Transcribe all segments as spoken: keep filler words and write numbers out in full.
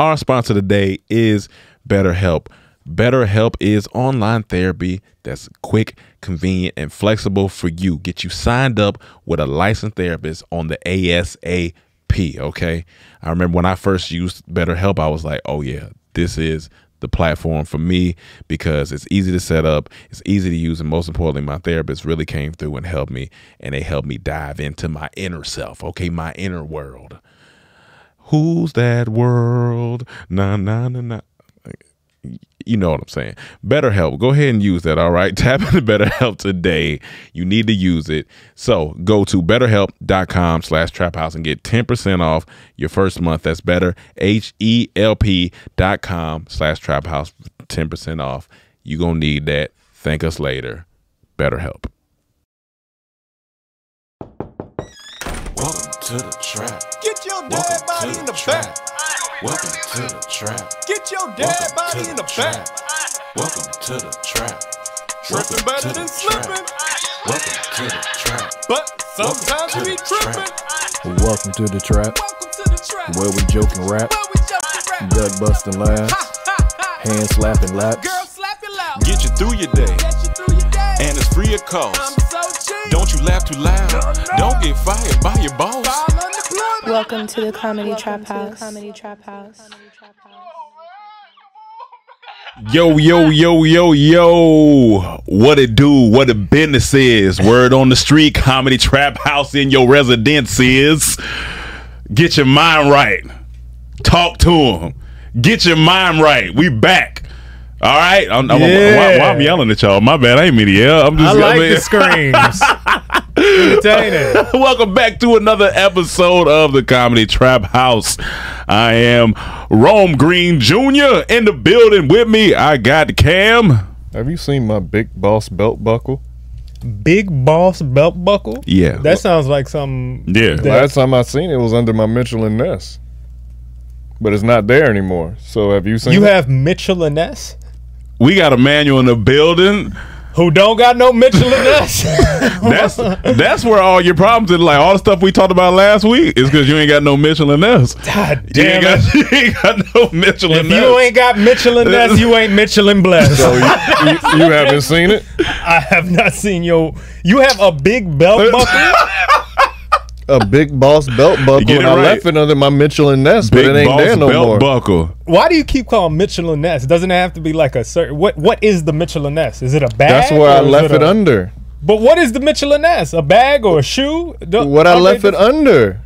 Our sponsor today is BetterHelp. BetterHelp is online therapy that's quick, convenient, and flexible for you. Get you signed up with a licensed therapist on the A S A P, okay? I remember when I first used BetterHelp, I was like, oh, yeah, this is the platform for me because it's easy to set up, it's easy to use, and most importantly, my therapist really came through and helped me, and they helped me dive into my inner self, okay, my inner world. Who's that world? Nah, nah, nah, nah. You know what I'm saying. BetterHelp. Go ahead and use that, all right? Tap into BetterHelp today. You need to use it. So go to BetterHelp.com slash Trap House and get ten percent off your first month. That's better. H E L P dot com slash Trap House. ten percent off. You're going to need that. Thank us later. BetterHelp. Welcome to the trap. Get your dead body in the back. Welcome to the trap. Get your dad Welcome body in the back. Welcome to the trap. Tripping better than slipping. Welcome to the trap. But sometimes we tripping. Welcome to the trap. Where we joke and rap. Gut busting laughs. Hand slapping laps. Get you through your day. And it's free of cost. Don't you laugh too loud. Don't get fired by your boss. Welcome to the Comedy Trap House. Comedy Trap House. Yo, yo, yo, yo, yo. What it do? What the business is? Word on the street, Comedy Trap House in your residence is. Get your mind right. Talk to them. Get your mind right. We back. All right. I'm, I'm, yeah. I'm, I'm, I'm yelling at y'all. My bad. I ain't mean to yell. I'm just I like the screams. Welcome back to another episode of the Comedy Trap House. I am Rome Green Junior in the building with me. I got Cam. Have you seen my Big Boss belt buckle? Big Boss belt buckle? Yeah. That sounds like something. Yeah. That last time I seen it was under my Mitchell and Ness. But it's not there anymore. So have you seen You that? have Mitchell and Ness? We got Emmanuel in the building. Who don't got no Mitchell and Ness? that's that's where all your problems are. Like all the stuff we talked about last week is because you ain't got no Mitchell and Ness. God damn you ain't, got, you ain't got no Mitchell and if Ness. If you ain't got Mitchell and Ness, you ain't Mitchell and Bless. So you, you, you haven't seen it? I have not seen your. You have a big belt buckle. A Big Boss belt buckle, and I right. left it under my Mitchell and Ness, big but it ain't boss there no belt more. Buckle. Why do you keep calling Mitchell and Ness? Doesn't it have to be like a certain? What What is the Mitchell and Ness? Is it a bag? That's where I left it, it under. But what is the Mitchell and Ness? A bag or a shoe? The, what I left it under.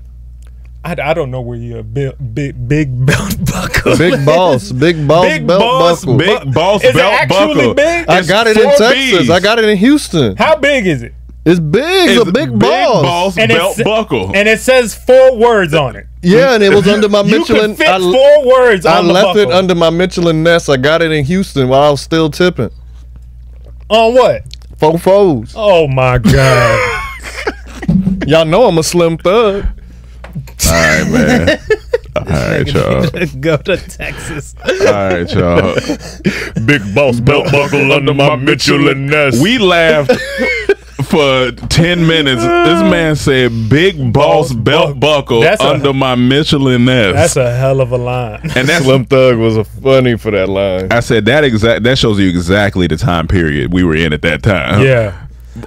I, I don't know where your big big big belt buckle. Big Boss, Big Boss big belt boss, buckle. Big Boss is belt it actually buckle. Big? I got it in Texas. B's. I got it in Houston. How big is it? It's big, it's a big, big boss, boss and belt buckle, and it says four words on it. Yeah, and it was under my Mitchell. You could fit I, four words. I on the left buckle. it under my Mitchell and Ness. I got it in Houston while I was still tipping. On what? Fofos. Oh my god! Y'all know I'm a Slim Thug. All right, man. All right, y'all. Go to Texas. All right, y'all. Big boss belt buckle under my Mitchell and Ness. We laughed. For ten minutes, this man said big boss belt buckle that's under a, my Mitchell and Ness. That's a hell of a line. And that Slim Thug was a funny for that line. I said that exact that shows you exactly the time period we were in at that time. Yeah.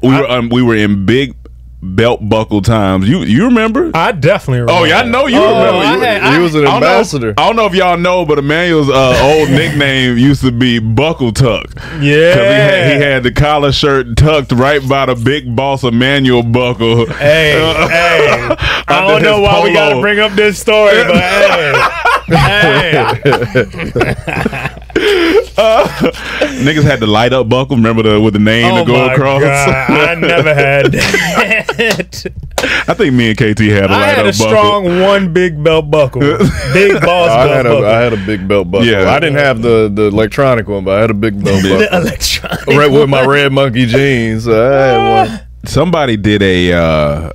We I, were um, we were in big belt buckle times. You you remember? I definitely remember. Oh yeah, I know you oh, remember. I you, had, I, he was an I ambassador. Know, I don't know if y'all know, but Emmanuel's uh, old nickname used to be Buckle Tuck. Yeah, because he had, he had the collar shirt tucked right by the Big Boss Emmanuel buckle. Hey, uh, hey, I don't know why polo. we gotta bring up this story, but hey, hey. Uh, niggas had the light up buckle. Remember the with the name oh to go across. God, I never had that. I think me and K T had a light I had up a buckle. Strong one big belt buckle, big boss I belt had a, buckle. I had a big belt buckle. Yeah, I didn't have the the electronic one, but I had a big belt buckle. The electronic right one. With my Red Monkey jeans. I had one. Somebody did a uh,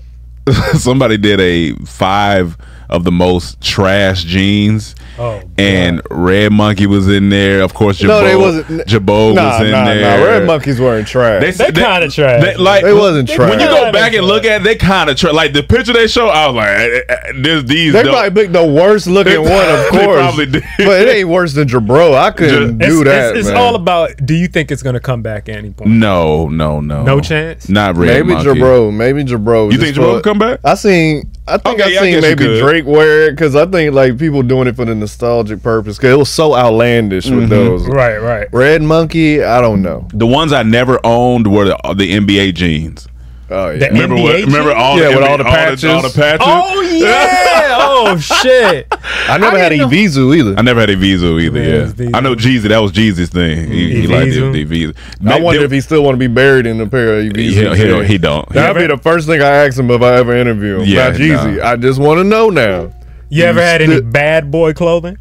somebody did a five of the most trash jeans. Oh, and Red Monkey was in there. Of course, Jabot, no, they wasn't. Jabot nah, was in nah, there. Nah, Red Monkeys weren't trash. They, they, they kind of trash. They, like, they wasn't trash. When you go back and look at it, they kind of trash. Like the picture they show, I was like, "There's these." They probably picked the worst looking one, of course. They probably did. But it ain't worse than Jabot. I couldn't it's, do that. It's, it's man. all about. Do you think it's gonna come back at any point? No, no, no. No chance. Not Red maybe Monkey. Jabot. Maybe Jabot. You think Jabot will come back? I seen. I think okay, I seen yeah, I maybe Drake wear it because I think like people doing it for the nostalgic purpose because it was so outlandish with mm-hmm. those. Right, right. Red Monkey, I don't know. The ones I never owned were the, the N B A jeans. Oh yeah, the remember N B A what? Jeans? Remember all yeah, the, with all the patches, all the, all the patches. Oh yeah, oh shit. I never I had a Evisu either. I never had a Evisu either. Yeah, yeah. I know Jeezy. That was Jeezy's thing. He, he liked the Evisu. I wonder if he still want to be buried in a pair of Evisu. He, he, he don't. That'd be the first thing I ask him if I ever interview him yeah, about Jeezy. Nah. I just want to know now. You ever had any bad boy clothing?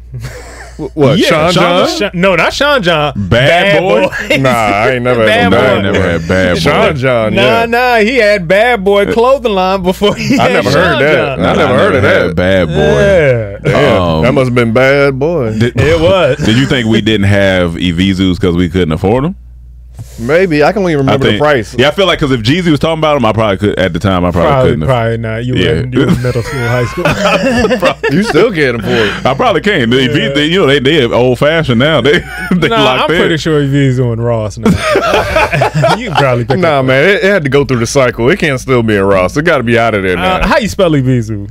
What? Yeah, Sean John? John? No, not Sean John. Bad, bad boy? Boys. Nah, I ain't never had no, I ain't never had bad boy. Sean John, yeah. Nah, nah, he had bad boy clothing line before he I had never Sean heard that. John. Nah, I never I heard never of that. Bad boy. Yeah. Damn, um, that must have been bad boy. Did, it was. Did you think we didn't have Evisus because we couldn't afford them? Maybe. I can only remember think, the price. Yeah, I feel like because if Jeezy was talking about him, I probably could. At the time, I probably, probably couldn't. Probably have. Not. You were yeah. in middle school, high school. You still can't afford it. I probably can't. They, yeah. they, you know, they they old fashioned now. They they nah, locked I'm in. Pretty sure Vizu and Ross now. You probably pick nah, man. It, it had to go through the cycle. It can't still be in Ross. It got to be out of there now. Uh, how you spell Vizu?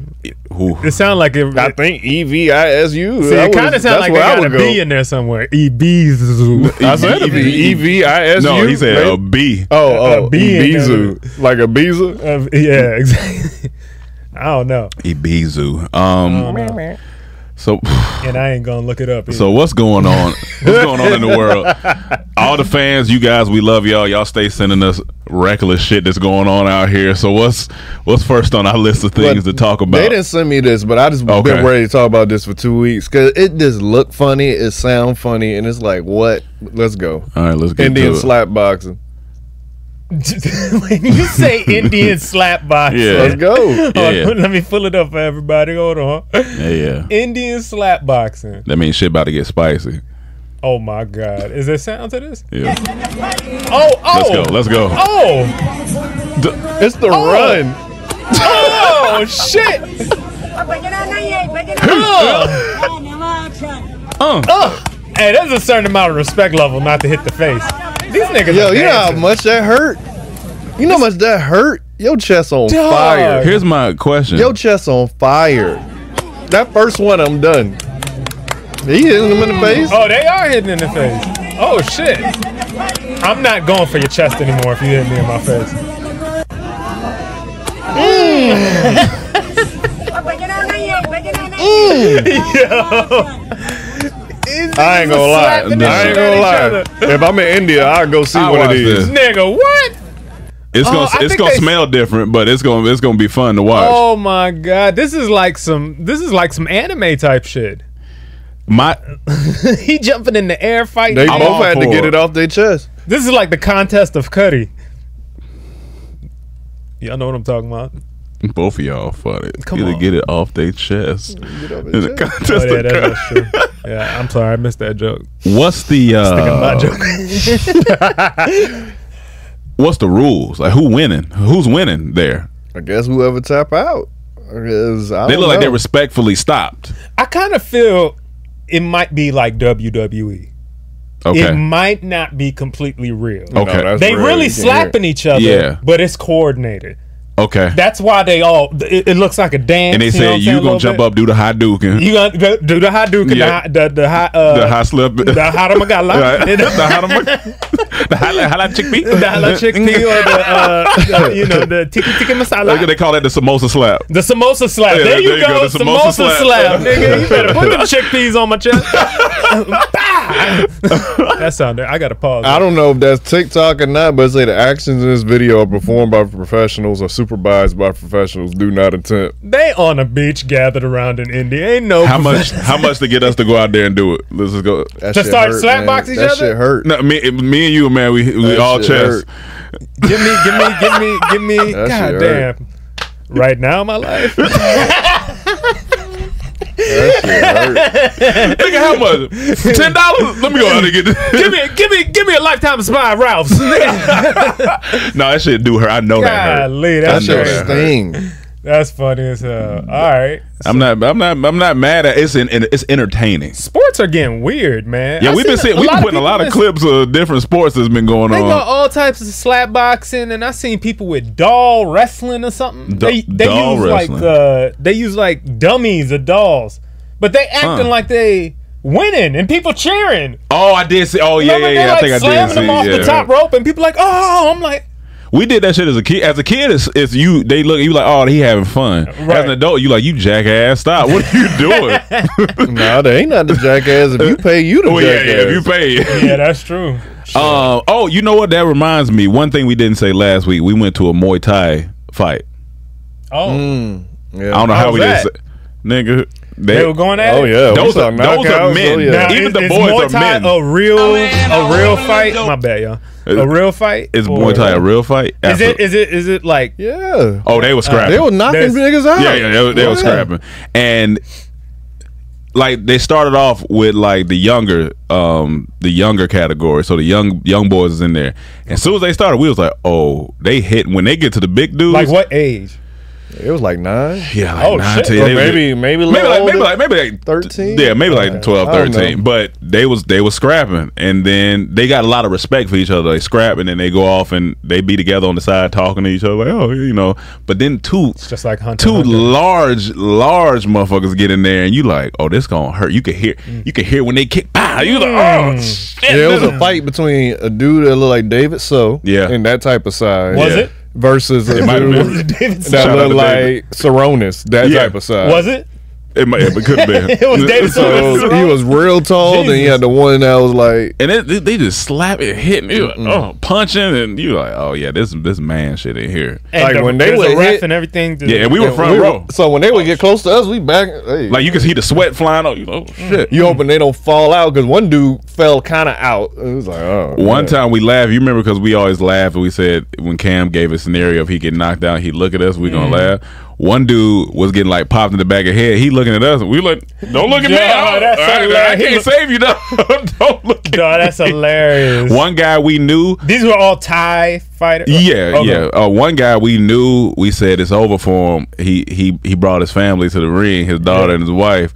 Who? It sounds like it. I think E V I S U. See, it kind of sounds like they got a go. B in there somewhere. E B Z. I said E V I S. No, you, he said right? a B. Oh, oh, a Bizu, like a Bizu. Uh, yeah, exactly. I don't know. Ebizu. Um, know. So, and I ain't gonna look it up either. So what's going on? What's going on in the world? All the fans, you guys, we love y'all. Y'all stay sending us reckless shit that's going on out here. So what's what's first on our list of things but to talk about? They didn't send me this, but I just okay. been ready to talk about this for two weeks because it just looked funny, it sound funny, and it's like what? Let's go. All right, let's get Indian to it. Slap boxing. When you say Indian slap boxing, yeah. let's go. Yeah, oh, yeah. Let me pull it up for everybody. Hold on. Yeah, yeah. Indian slap boxing. That means shit about to get spicy. Oh my God! Is there sound to this? Yeah. Oh, oh. Let's go. Let's go. Oh. D it's the oh. run. Oh shit. uh. Uh. Hey, there's a certain amount of respect level not to hit the face. These niggas yo, you know how much that hurt? You know how much that hurt? Your chest on Dog. fire. Here's my question. Your chest on fire. That first one, I'm done. He hitting them in the face. Oh, they are hitting in the face. Oh, shit. I'm not going for your chest anymore if you hit me in my face. Mm. Mm. Yo. I ain't gonna lie. No. I ain't gonna lie. If I'm in India, I'll go see I'll one of these. This. Nigga, what? It's gonna oh, it's gonna smell different, but it's gonna it's gonna be fun to watch. Oh my God, this is like some this is like some anime type shit. My he jumping in the air fighting. They both had to get it off their chest. This is like the contest of Cudi. Y'all know what I'm talking about. Both of y'all fought it. Come Either on. Get it off their chest. Get off their chest. Contest oh, yeah, that's true. Yeah, I'm sorry, I missed that joke. What's the uh, Sticking my joke. What's the rules? Like who winning? Who's winning there? I guess whoever tap out. I guess, I they look know. like they respectfully stopped. I kind of feel it might be like W W E. Okay. It might not be completely real. Okay, no, they real. really slapping each other, yeah. but it's coordinated. Okay, that's why they all. It, it looks like a dance. And they said you, know you gonna jump bit. up, do the Hadouken. You gonna do the Hadouken, yep. the, the the high, uh, the high slip, the Haramagala, the Haramagala, the Hala chickpea, the Hala chickpea, or the, uh, the you know the tiki tiki masala. They call that the samosa slap. The samosa slap. Yeah, there, there you go, go the samosa, samosa slap. slap, nigga. You better put them chickpeas on my chest. That sounded. I gotta pause. I don't know if that's TikTok or not, but say the actions in this video are performed by professionals or super. Supervised by professionals, do not attempt. They on a beach gathered around in India. Ain't no how much how much to get us to go out there and do it. Let's just go that to start hurt, slap box each that other. That shit hurt. No, me, me and you, man. We we that all chest. Hurt. Give me, give me, give me, give me. That God damn! Hurt. Right now, in my life. That shit hurt. Nigga, how much? Ten dollars? Let me go out and get this. Give me, give me, give me a lifetime supply of Ralph's. No, that shit do hurt. I know that hurt. That shit sting. That's funny as hell. All right, so. I'm not. I'm not. I'm not mad at. It's in, in. It's entertaining. Sports are getting weird, man. Yeah, I we've been seeing. We've been putting a lot of clips of different sports that's been going they on. They got all types of slap boxing, and I seen people with doll wrestling or something. D they they use wrestling. like uh, they use like dummies or dolls, but they acting huh. like they. winning and people cheering. Oh, I did see. Oh, yeah, yeah, yeah. Like I think slamming I did see. Them off yeah. the top rope and people like, oh, I'm like. We did that shit as a kid. As a kid, it's, it's you. They look. You like, oh, he having fun. Right. As an adult, you like, you jackass. Stop. What are you doing? No, they ain't not the jackass. If you pay, you the oh, jackass. Yeah, yeah, if you pay. Yeah, that's true. Sure. Um. Oh, you know what? That reminds me. One thing we didn't say last week. We went to a Muay Thai fight. Oh. Mm, yeah. I don't know how, how we did. Nigga. They, they were going at it. Oh yeah, those are, those are men. Oh, yeah. Now, even is, the is boys Muay Thai are men. A real, oh, man, a real oh, fight. My bad, y'all. A real fight. Is Muay Thai a real fight? Absolutely. Is it? Is it? Is it like? Yeah. Oh, they were scrapping. Uh, they were knocking niggas out. Yeah, yeah, they, they yeah. were scrapping. And like they started off with like the younger, um, the younger category. So the young young boys is in there. And as soon as they started, we was like, oh, they hit. When they get to the big dudes, like what age? It was like nine. Yeah, like oh, nine, shit. ten, they maybe, was, maybe, maybe, like, maybe like maybe like thirteen. Yeah, maybe like twelve, thirteen. But they was they was scrapping, and then they got a lot of respect for each other. They scrap, and then they go off and they be together on the side talking to each other, like oh, you know. But then two, it's just like Hunter, two Hunter. large, large motherfuckers get in there, and you like, oh, this gonna hurt. You can hear, mm. you can hear when they kick. Bah, you like, oh, mm. shit. Yeah, it was a fight between a dude that looked like David So, yeah, and that type of side. Was yeah. it? Versus it might have been that looked like Saronis, that yeah. type of size. Was it? It might have, it could have been. It was David so so he was real tall, Jesus. Then he had the one that was like, and it, they just slap it, hitting you, mm-hmm. oh, punching, and you like, oh yeah, this this man shit in here. And like the, when they were ref and everything, yeah, and we were front we row. Were, so when they would oh, get close to us, we back. Hey. Like you could see the sweat flying off. You know, mm-hmm. shit. You hoping they don't fall out because one dude fell kind of out. It was like, oh. One man. time we laughed. You remember because we always laughed. We said when Cam gave a scenario if he get knocked out, he look at us, we gonna mm-hmm. laugh. One dude was getting like popped in the back of the head. He looking at us. We like, don't look at me. Oh, that's right, like, I can't save you though. Don't look at no, me. That's hilarious. One guy we knew. These were all Thai fighters. Yeah, okay. yeah. Uh, one guy we knew. We said it's over for him. He he he brought his family to the ring. His daughter yeah. and his wife.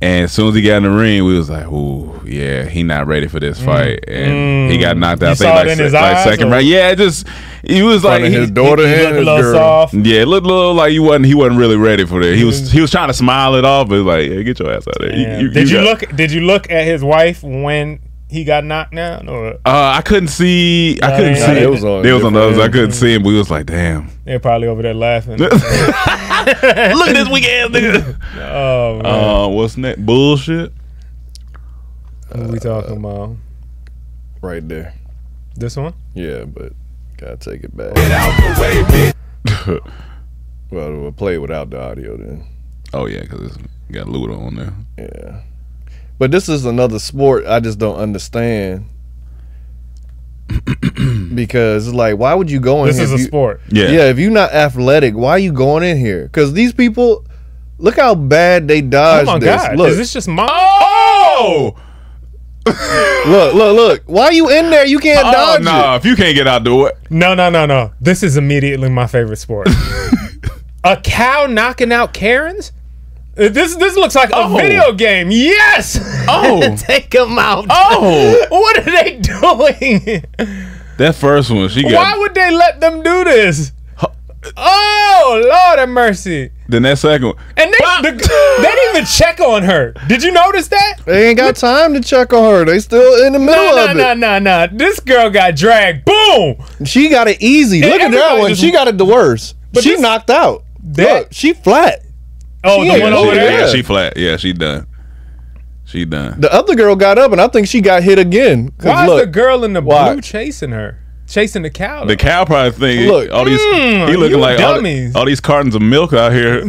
And as soon as he got in the ring, we was like, "Ooh, yeah, he not ready for this fight," and mm. he got knocked out. You I think, saw like, it in se his like eyes second round. Yeah, it just he was like he, his daughter he, he and his girl. Soft. Yeah, it looked a little like he wasn't he wasn't really ready for that. He was he was trying to smile it off, but it was like, yeah, get your ass out of there. You, you, did you, you look? Did you look at his wife when he got knocked down? Or uh, I couldn't see. I couldn't see. It was on. It was on the others. I couldn't see him. We was like, damn. They're probably over there laughing. Look at this weak ass nigga. Oh man. Uh, what's next? Bullshit. What are we talking uh, about? Right there. This one? Yeah, but gotta take it back. Get out the way, bitch. Well, we'll play without the audio then. Oh yeah, because it's got Ludo on there. Yeah. But this is another sport I just don't understand. Because it's like, why would you go in this here? This is a you, sport. Yeah. Yeah, if you're not athletic, why are you going in here? Because these people, look how bad they dodged oh my this. God. Look. Is this just my... Oh! Look, look, look. Why are you in there? You can't oh, dodge nah, it. No, if you can't get out, do it. No, no, no, no. This is immediately my favorite sport. A cow knocking out Karens? This this looks like oh. a video game. Yes. Oh, take them out. Oh, what are they doing? That first one, she got. Why would they let them do this? Huh. Oh, Lord have mercy. Then that second one, and they, the, they didn't even check on her. Did you notice that? They ain't got time to check on her. They still in the middle no, no, of it. No, no, no, no. This girl got dragged. Boom. She got it easy. And look at that one. She got it the worst. But she this, knocked out. That, Look, she flat. Oh, she the one over there? Yeah, she flat. Yeah, she done. She done. The other girl got up, and I think she got hit again. Why look, is the girl in the why? blue chasing her? Chasing the cow? The cow probably think, look, all these, mm, he looking like all, all these cartons of milk out here.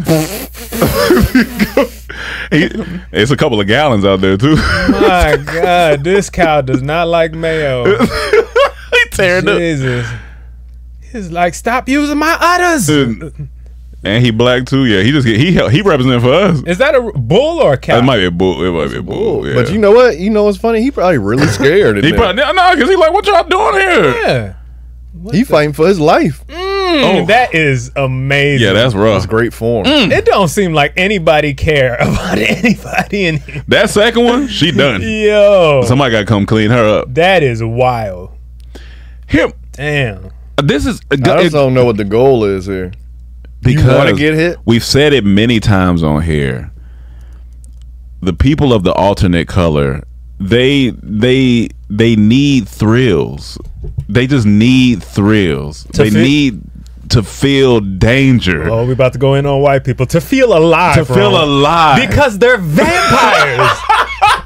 he, it's a couple of gallons out there, too. My God, this cow does not like mayo. He tearing Jesus. up. He's like, stop using my udders. And he black too. Yeah, he just get, he he represented for us. Is that a bull or a cow? It might be a bull. It might it's be a bull. bull. Yeah. But you know what? You know what's funny? He probably really scared. he probably no, nah, because he like, what y'all doing here? Yeah, what he the... fighting for his life. Mm, oh. That is amazing. Yeah, that's rough. That's great form. Mm. It don't seem like anybody care about anybody in here. That second one, she done. Yo, somebody got to come clean her up. That is wild. Him. Damn. This is. I just it, don't know what the goal is here. Because get hit? We've said it many times on here. The people of the alternate color, they they they need thrills. They just need thrills. To they need to feel danger. Oh, we about to go in on white people. To feel alive. To bro. feel alive. Because they're vampires.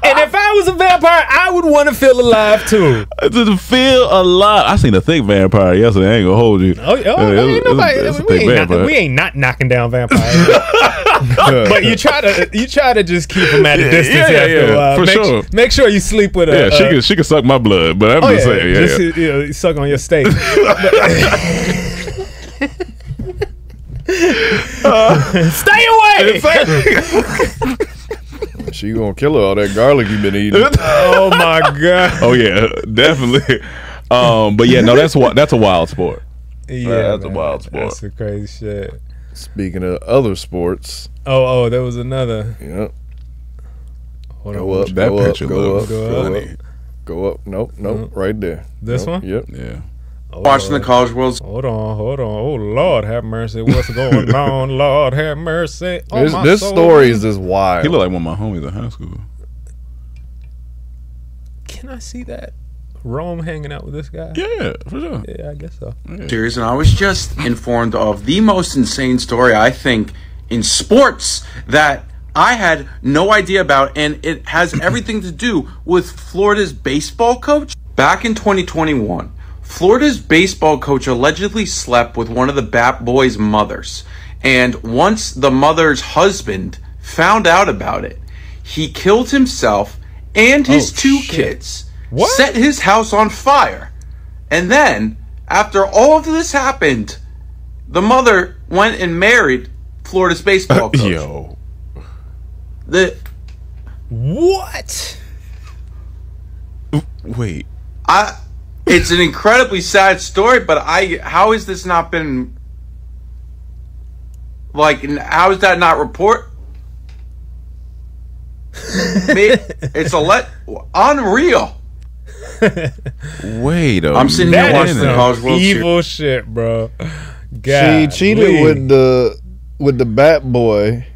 And if I was a vampire, I would want to feel alive too. To feel alive. I seen a thick vampire yesterday. I ain't gonna hold you. Oh, oh I mean, nobody, it's, it's we, ain't not, we ain't not knocking down vampires. But you try to you try to just keep them at a distance. Yeah, yeah, after yeah, a while. For make, sure. Make sure you sleep with her. Yeah, she uh, can she can suck my blood, but I'm oh, just yeah, saying, yeah, just yeah. You know, suck on your steak. uh, Stay away. Exactly. She gonna kill her all that garlic you been eating. Oh my god. Oh yeah, definitely. Um, but yeah, no, that's what that's a wild sport. Yeah, uh, that's man, a wild sport. That's some crazy shit. Speaking of other sports. Oh, oh, there was another. Yep. Hold go up, that go picture up, go looks up, go funny. Up, go up. Nope, nope, nope. Right there. This nope, one. Yep. Yeah. Hold Watching on. the college worlds. Hold on, hold on. Oh Lord, have mercy. What's going on? Lord, have mercy. Oh, this this soul. story is just wild. He looked like one of my homies in high school. Can I see that? Rome hanging out with this guy? Yeah, for sure. Yeah, I guess so. Yeah. Serious, and I was just informed of the most insane story I think in sports that I had no idea about, and it has everything to do with Florida's baseball coach. Back in twenty twenty-one. Florida's baseball coach allegedly slept with one of the bat boys' mothers, and once the mother's husband found out about it, he killed himself and his oh, two shit. kids, what? set his house on fire, and then, after all of this happened, the mother went and married Florida's baseball coach. Uh, yo. The... What? Wait. I... It's an incredibly sad story, but I how has this not been like how is that not report? It's a let unreal. Wait, a I'm sitting here watching the college world evil shit, bro. God, she cheated please. with the with the bat boy.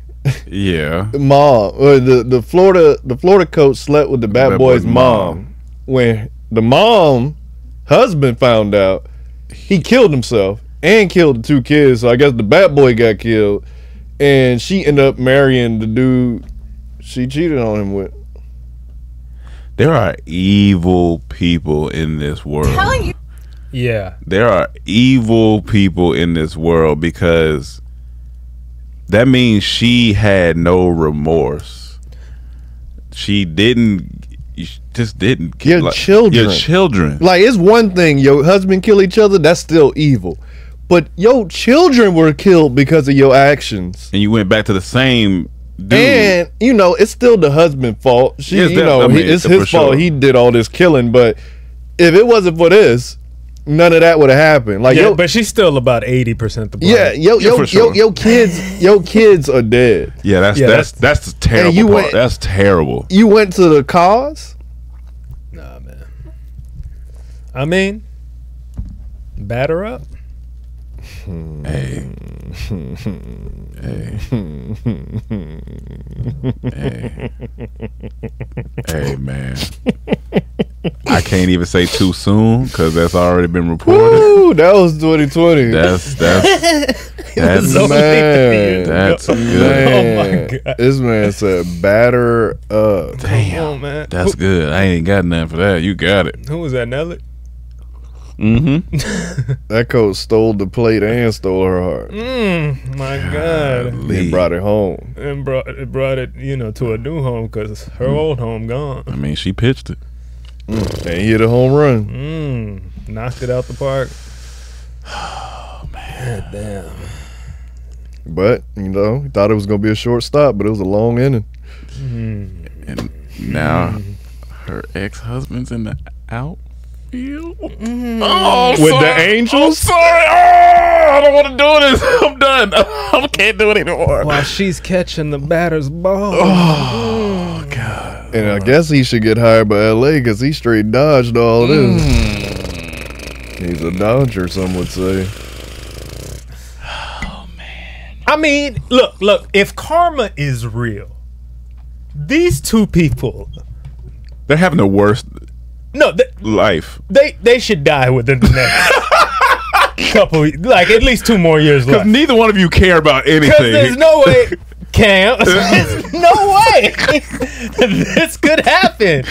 Yeah, mom. Or the the Florida the Florida coach slept with the bat, the bat boy's, boy's mom. mom when the mom. Husband found out, he killed himself and killed the two kids. So I guess the bat boy got killed, and she ended up marrying the dude she cheated on him with. There are evil people in this world. Telling you, yeah, there are evil people in this world because that means she had no remorse. She didn't. You just didn't kill your like, children. Your children. Like, it's one thing your husband kill each other, that's still evil. But your children were killed because of your actions. And you went back to the same dude. And, you know, it's still the husband's fault. She, yes, you know, I mean, he, it's his fault. Sure. He did all this killing. But if it wasn't for this, none of that would have happened. Like, yeah, yo, but she's still about eighty percent the blame. Yeah, yo, yo, yeah, sure. yo, yo, kids, yo, kids are dead. Yeah, that's yeah, that's, that's that's the terrible. You part. Went, that's terrible. You went to the cause? Nah, man. I mean, batter up. Hey, hey, hey, hey, man. I can't even say too soon because that's already been reported. Woo, that was twenty twenty. That's that's that's so man. That's good. Oh my god, this man said batter up. Damn, on, man, that's who, good. I ain't got nothing for that. You got it. Who was that, Nelly? Mm-hmm. That coach stole the plate and stole her heart. Mm, my God. And brought it home. And brought it, brought it, you know, to a new home because her mm. old home gone. I mean, she pitched it. Mm. And hit a home run. Mm. Knocked it out the park. Oh, man. God damn. But, you know, thought it was going to be a short stop, but it was a long inning. Mm. And now her ex-husband's in the outfield. Mm. Oh, with sorry. the Angels? I'm sorry. Oh, I don't want to do this. I'm done. I can't do it anymore. While she's catching the batter's ball. Oh, mm. God. And I guess he should get hired by L A because he straight dodged all this. Mm. He's a dodger, some would say. I mean, look, look, if karma is real, these two people, they're having the worst no, they, life. They they should die within the next couple, like at least two more years left. Because neither one of you care about anything. Because there's no way, Cam, there's no way this could happen.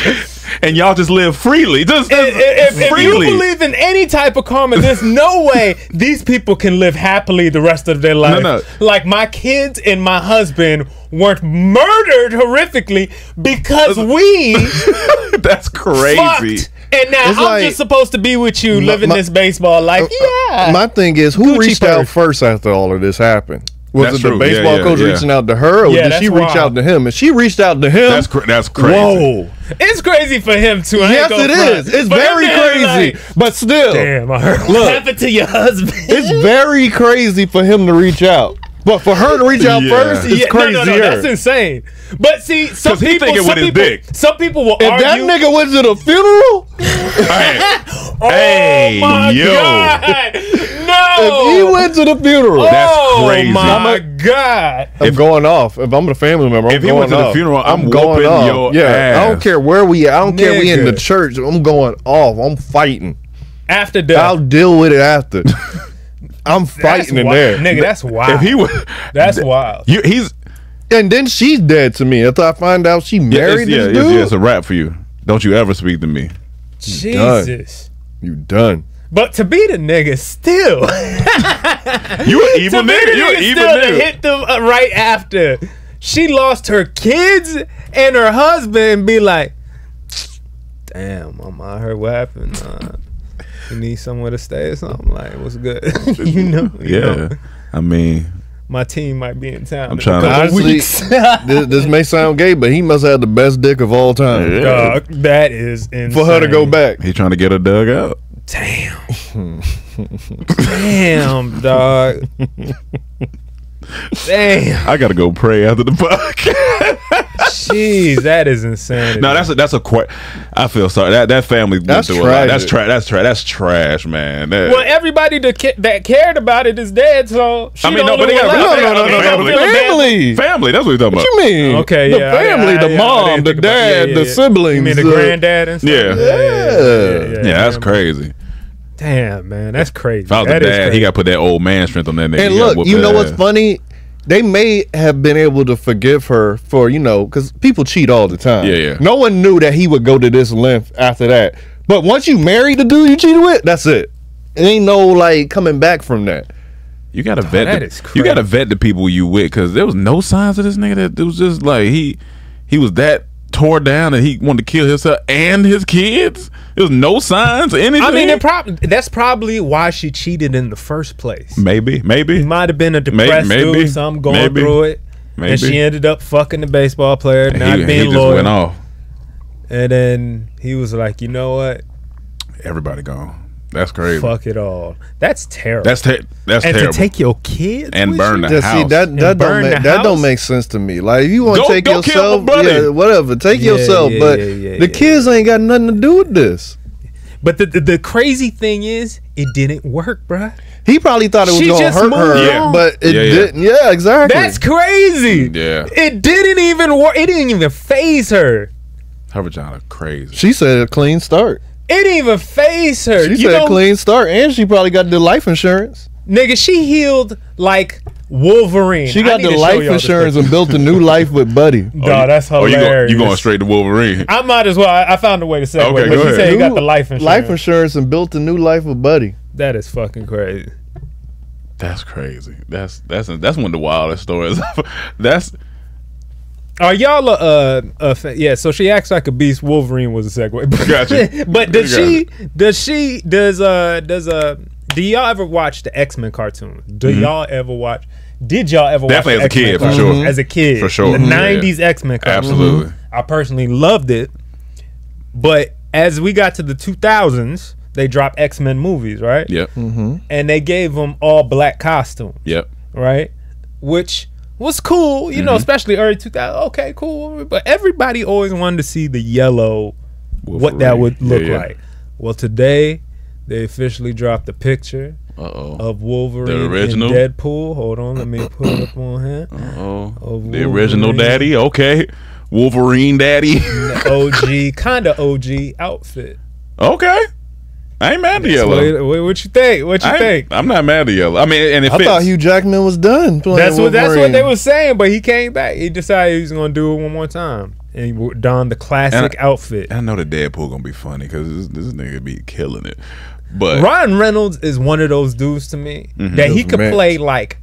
And y'all just live freely. Just, just if, if, freely. If you believe in any type of karma, there's no way these people can live happily the rest of their life. No, no. Like my kids and my husband weren't murdered horrifically because we. That's crazy. Fucked. And now it's I'm like, just supposed to be with you my, living my, this baseball life. Uh, yeah. My thing is, who Gucci reached first. out first after all of this happened? Was that's it the true. baseball yeah, yeah, coach yeah. reaching out to her, or yeah, did she reach wrong. out to him? And she reached out to him. That's, cr that's crazy. Whoa. It's crazy for him, too. I yes, it front. is. It's but very crazy. Like, but still. Damn, I heard what happened to your husband. It's very crazy for him to reach out. But for her to reach out yeah. first, it's yeah, crazier. No, no, no, that's insane. But see, some people, some people, dick. some people will if argue. If that nigga went to the funeral, hey, oh hey, my yo. God, no! If he went to the funeral, that's crazy. Oh my God! I'm if, going off. If I'm a family member, I'm if he going went to off. the funeral, I'm, I'm going off. Your yeah, ass. I don't care where we. At. I don't nigga. care we in the church. I'm going off. I'm fighting. After death, I'll deal with it after. I'm fighting that's in wild. there, nigga. That's wild. If he was, that's wild. You, he's, and then she's dead to me. After I find out she married yeah, this yeah, dude, yeah, it's a wrap for you. Don't you ever speak to me. Jesus, you done. But to be the nigga still, you an evil to nigga. You an evil nigga. To hit them right after she lost her kids and her husband, be like, damn, mama, I heard what happened. Uh, You need somewhere to stay or something? Like, what's good? you know? You yeah. Know. I mean, my team might be in town. I'm trying to. Honestly, this, this may sound gay, but he must have the best dick of all time. Yeah. Dog, that is insane. For her to go back. He trying to get her dug out. Damn. Damn, dog. Damn. I got to go pray after the podcast. Jeez, that is insane. No, that's a, that's a quite. I feel sorry. That that family. That's trash. That's trash. That's trash. That's trash, man. That, well, everybody that, ca that cared about it is dead. So she I mean, no, but they got no, no, no, no, family. Family. family. That's what you're talking about. What you mean? Okay, the yeah, family, I, I, the yeah, mom, the dad, yeah, yeah, the siblings, you mean the granddad and stuff. Yeah, yeah, yeah. yeah, yeah, yeah, yeah that's crazy. Damn, man, that's crazy. If I was that the dad, he got to put that old man strength on that nigga. And look, you know what's funny? They may have been able to forgive her for, you know, because people cheat all the time. Yeah, yeah. No one knew that he would go to this length after that. But once you marry the dude you cheated with, that's it. It ain't no like coming back from that. You gotta oh, vet. The, you gotta vet the people you with, because there was no signs of this nigga. That it was just like he he was that tore down and he wanted to kill himself and his kids. There was no signs of anything. I mean, prob that's probably why she cheated in the first place. Maybe, maybe. He might have been a depressed maybe, maybe, dude, something going maybe, through it. Maybe. And she ended up fucking the baseball player, and not he, being he just loyal. Went off. And then he was like, you know what? Everybody gone. That's crazy. Fuck it all. That's terrible. That's ter that's and terrible. And to take your kids and burn the house. See, that that don't make, that don't make sense to me. Like if you want to take go yourself, yeah, whatever, take yeah, yourself. Yeah, but yeah, yeah, the yeah, kids yeah. ain't got nothing to do with this. But the the, the crazy thing is, it didn't work, bruh. He probably thought it was going to hurt her, yeah. but it yeah, yeah. didn't. Yeah, exactly. That's crazy. Yeah, it didn't even work. It didn't even phase her. Her vagina crazy. She said a clean start. It didn't even phase her. She you said know, a clean start, and she probably got the life insurance. Nigga, she healed like Wolverine. She got the life insurance and built a new life with Buddy. Duh, oh, that's hilarious. Oh, you, go, you going straight to Wolverine? I might as well. I, I found a way to say it. Okay, go ahead. She said you got the life insurance. Life insurance and built a new life with Buddy. That is fucking crazy. That's crazy. That's that's that's one of the wildest stories. that's. Are y'all uh, uh yeah? So she acts like a beast. Wolverine was a segue. Gotcha. but does gotcha. she? Does she? Does uh? Does uh? Do y'all ever watch the X Men cartoon? Do mm-hmm. y'all ever watch? Did y'all ever Definitely watch Definitely as X-Men a kid, for sure. As a kid. For sure. The nineties yeah. X-Men comic. Absolutely. I personally loved it. But as we got to the two thousands, they dropped X-Men movies, right? Yep. Mm-hmm. And they gave them all black costumes. Yep. Right? Which was cool, you mm-hmm. know, especially early two thousands. Okay, cool. But everybody always wanted to see the yellow, Wolverine. What that would look yeah, yeah. like. Well, today, they officially dropped a picture Uh-oh. Of Wolverine the original? And Deadpool. Hold on, let me pull up on him. Uh-oh. The original daddy, okay. Wolverine daddy. O G, kind of O G outfit. Okay. I ain't mad at yellow. What, what you think? What you I think? I'm not mad at yellow. I mean, and if I thought Hugh Jackman was done playing that's what Wolverine. That's what they were saying, but he came back. He decided he was going to do it one more time. And he donned the classic I, outfit. I know the Deadpool going to be funny because this, this nigga be killing it. But Ryan Reynolds is one of those dudes to me mm-hmm. that he could play like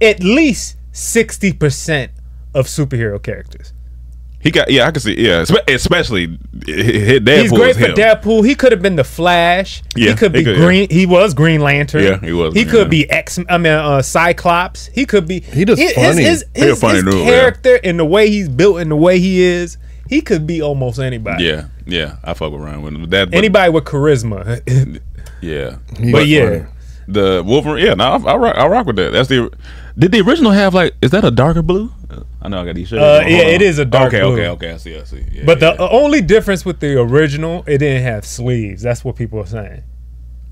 at least sixty percent of superhero characters. He got yeah, I can see yeah, especially hit Deadpool. He's great for him. Deadpool. He could have been the Flash. Yeah, he could be he could, Green. Yeah. He was Green Lantern. Yeah, he was. He Green could Lantern. Be X. I mean, uh, Cyclops. He could be. He does his, funny. His, his, his, funny his dude, character yeah. and the way he's built and the way he is, he could be almost anybody. Yeah, yeah, I fuck with Ryan with that. But, anybody with charisma. yeah, but, but yeah, funny. The Wolverine. Yeah, no, I, I rock. I rock with that. That's the. Did the original have like? Is that a darker blue? I know I got these shades. Uh, yeah, on. It is a dark okay, blue. Okay, okay, okay. I see, I see. Yeah, but yeah, the yeah. only difference with the original, it didn't have sleeves. That's what people are saying.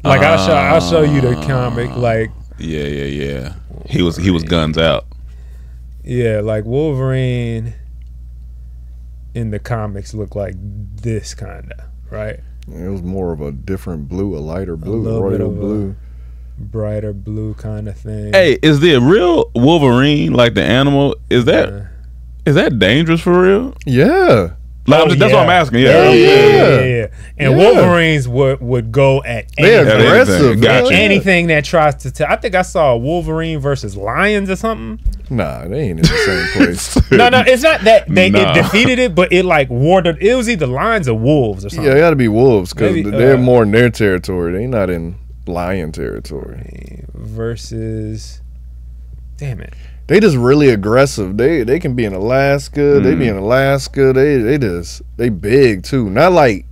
Like uh, I'll show, I'll show you the comic. Like yeah, yeah, yeah. He was he was guns out. Yeah, like Wolverine in the comics looked like this kind of right. It was more of a different blue, a lighter blue, a royal blue. A, brighter blue kind of thing. Hey, is the real Wolverine like the animal? Is that uh, is that dangerous for real? Yeah, like, oh, that's yeah. what I'm asking. Yeah, yeah, yeah. yeah, yeah. And yeah. Wolverines would would go at they're anything. Aggressive. Gotcha. Anything that tries to tell. I think I saw a Wolverine versus lions or something. Nah, they ain't in the same place. no, no, it's not that they nah. it defeated it, but it like warded. It was either lions or wolves or something. Yeah, it got to be wolves because they're uh, more in their territory. They not in. Lion territory versus damn it they just really aggressive they they can be in Alaska mm. they be in Alaska they they just they big too not like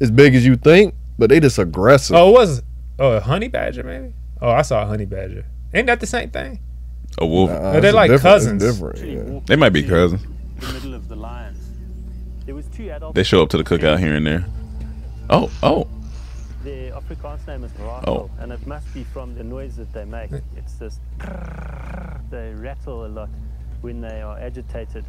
as big as you think but they just aggressive oh it was oh a honey badger maybe oh I saw a honey badger ain't that the same thing a wolf nah, they're like cousins different, yeah. they might be cousins the middle of the lions. There was two adults. They show up to the cookout here and there oh oh the Afrikaans name is rattle, oh. and it must be from the noise that they make. It's this, they rattle a lot when they are agitated.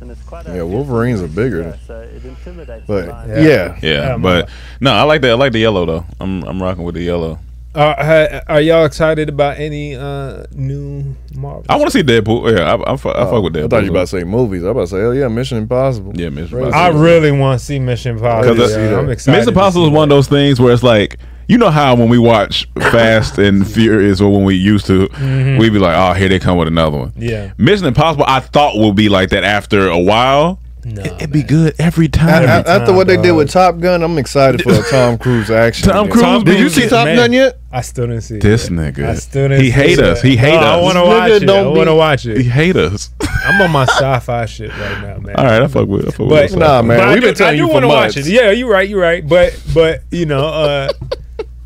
And it's quite yeah, Wolverines are bigger. Yeah, so it intimidates but, yeah. yeah, yeah, but no, I like that. I like the yellow though. I'm I'm rocking with the yellow. Uh, are y'all excited about any uh, new Marvel? I want to see Deadpool. Yeah, I, I, I, I fuck uh, with Deadpool. I thought you were about to say movies. I was about to say, hell yeah, Mission Impossible. Yeah, Mission Impossible. I really want to see Mission Impossible. Yeah, I'm excited. Mission Impossible is one of those things where it's like, you know how when we watch Fast and Furious or when we used to, mm-hmm. we'd be like, oh, here they come with another one. Yeah. Mission Impossible, I thought would be like that after a while. No, it, it'd be good every time. Every time After what dog. They did with Top Gun, I'm excited for a Tom Cruise action. Tom Cruise, Tom did you see Top man, Gun yet? I still didn't see this it. Nigga. I still didn't he see hate it. Us. He hate no, us. I want to watch it. I want to watch it. He hate us. I'm on my sci-fi shit right now, man. All right, I fuck with. I fuck but, with nah, man. But we've been do, telling I you for months. Watch it. Yeah, you right. You right. But but you know, uh,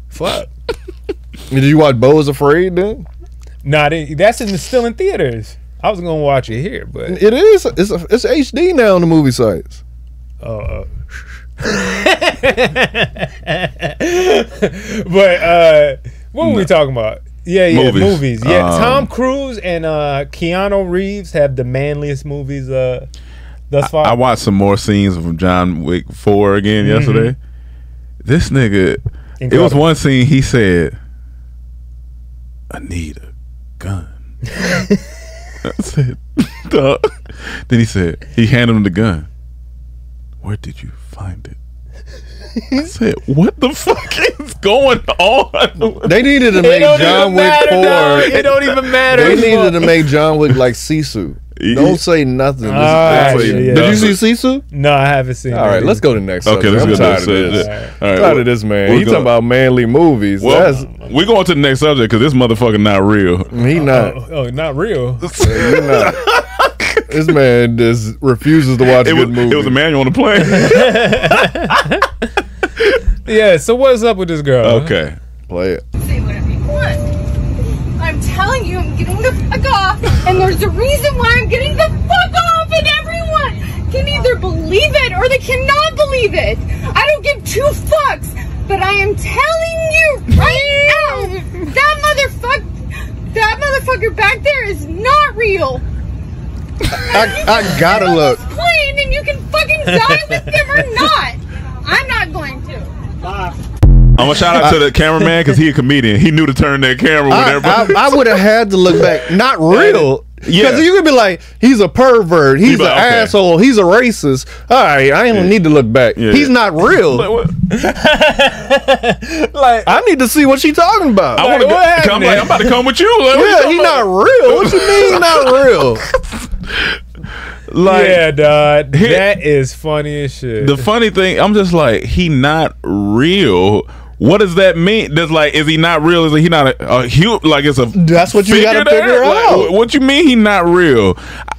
fuck. Did you watch Bo Is Afraid then? Nah, that's in still in theaters. I was gonna watch it here, but it is it's a, it's H D now on the movie sites. Oh, uh, but uh, what were no. we talking about? Yeah, yeah, movies. movies. Yeah, um, Tom Cruise and uh, Keanu Reeves have the manliest movies uh, thus far. I, I watched some more scenes from John Wick four again mm-hmm. yesterday. This nigga, Incredible. It was one scene he said, "I need a gun." I said, duh. Then he said, he handed him the gun. Where did you find it? I said, what the fuck is going on? They needed to make John Wick poor. It don't even matter. They needed to make John Wick like Sisu. Don't say nothing. All right, yeah, yeah. Did you see Sisu? No, I haven't seen it. All right, let's go to the next subject. Okay, let's I'm go to the next subject. All right. I'm tired of this, man. He's talking about manly movies. Well, That's... we're going to the next subject because this motherfucker not real. He not. Oh, oh, oh not real. Yeah, he not. This man just refuses to watch it was, good movies. It was a manual on the plane. Yeah, so what's up with this girl? Okay, play it. See what you want. I'm telling you, I'm getting the fuck off, and there's a reason why I'm getting the fuck off, and everyone can either believe it or they cannot believe it. I don't give two fucks, but I am telling you right now, that motherfucker, that motherfucker back there is not real. I, I gotta look. This plane, and you can fucking die with him or not. I'm not going to. Bye. I'm gonna shout out to the cameraman because he a comedian. He knew to turn that camera whenever. I, I, I would have had to look back. Not real. Yeah, because you could be like, he's a pervert, he's an asshole, he's a racist. All right, I don't need to look back. Yeah. He's not real. Like, I need to see what she's talking about. I want to like, come. Like, I'm about to come with you. Like, yeah, he's not real. What you mean, he's not real? Like, yeah, dude, he, that is funny as shit. The funny thing, I'm just like, he not real. What does that mean? Does like, is he not real? Is he not a, a huge? Like, it's a. That's what you gotta figure out. Like, what you mean he not real?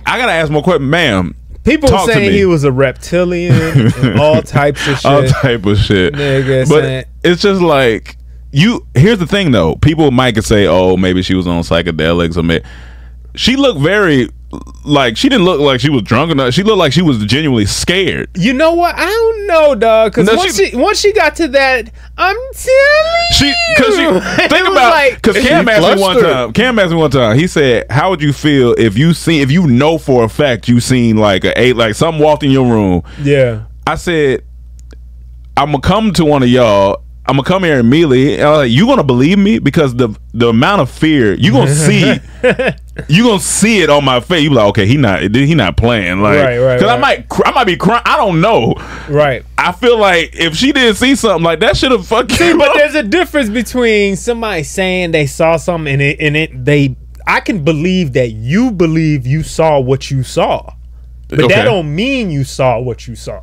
I gotta ask more question, ma'am. People saying he was a reptilian and all types of shit. All type of shit. Nigga, but saying. It's just like you. Here's the thing, though. People might could say, "Oh, maybe she was on psychedelics," or maybe she looked very. Like, she didn't look like she was drunk enough. She looked like she was genuinely scared. You know what? I don't know, dog. Because no, once she, she once she got to that, I'm telling she, cause you. She, think about because like, Cam asked me one time. Cam asked me one time. He said, "How would you feel if you seen if you know for a fact you seen like a eight like something walked in your room?" Yeah. I said, "I'm gonna come to one of y'all. I'm gonna come here immediately." And I was like, "You gonna believe me? Because the the amount of fear you gonna see." You gonna see it on my face. You be like, okay, he not, he not playing, like, right, right, cause right. I might, I might be crying. I don't know. Right. I feel like if she didn't see something like that, should have fucking. See, but up. There's a difference between somebody saying they saw something and it, and it, they, I can believe that you believe you saw what you saw, but okay. That don't mean you saw what you saw.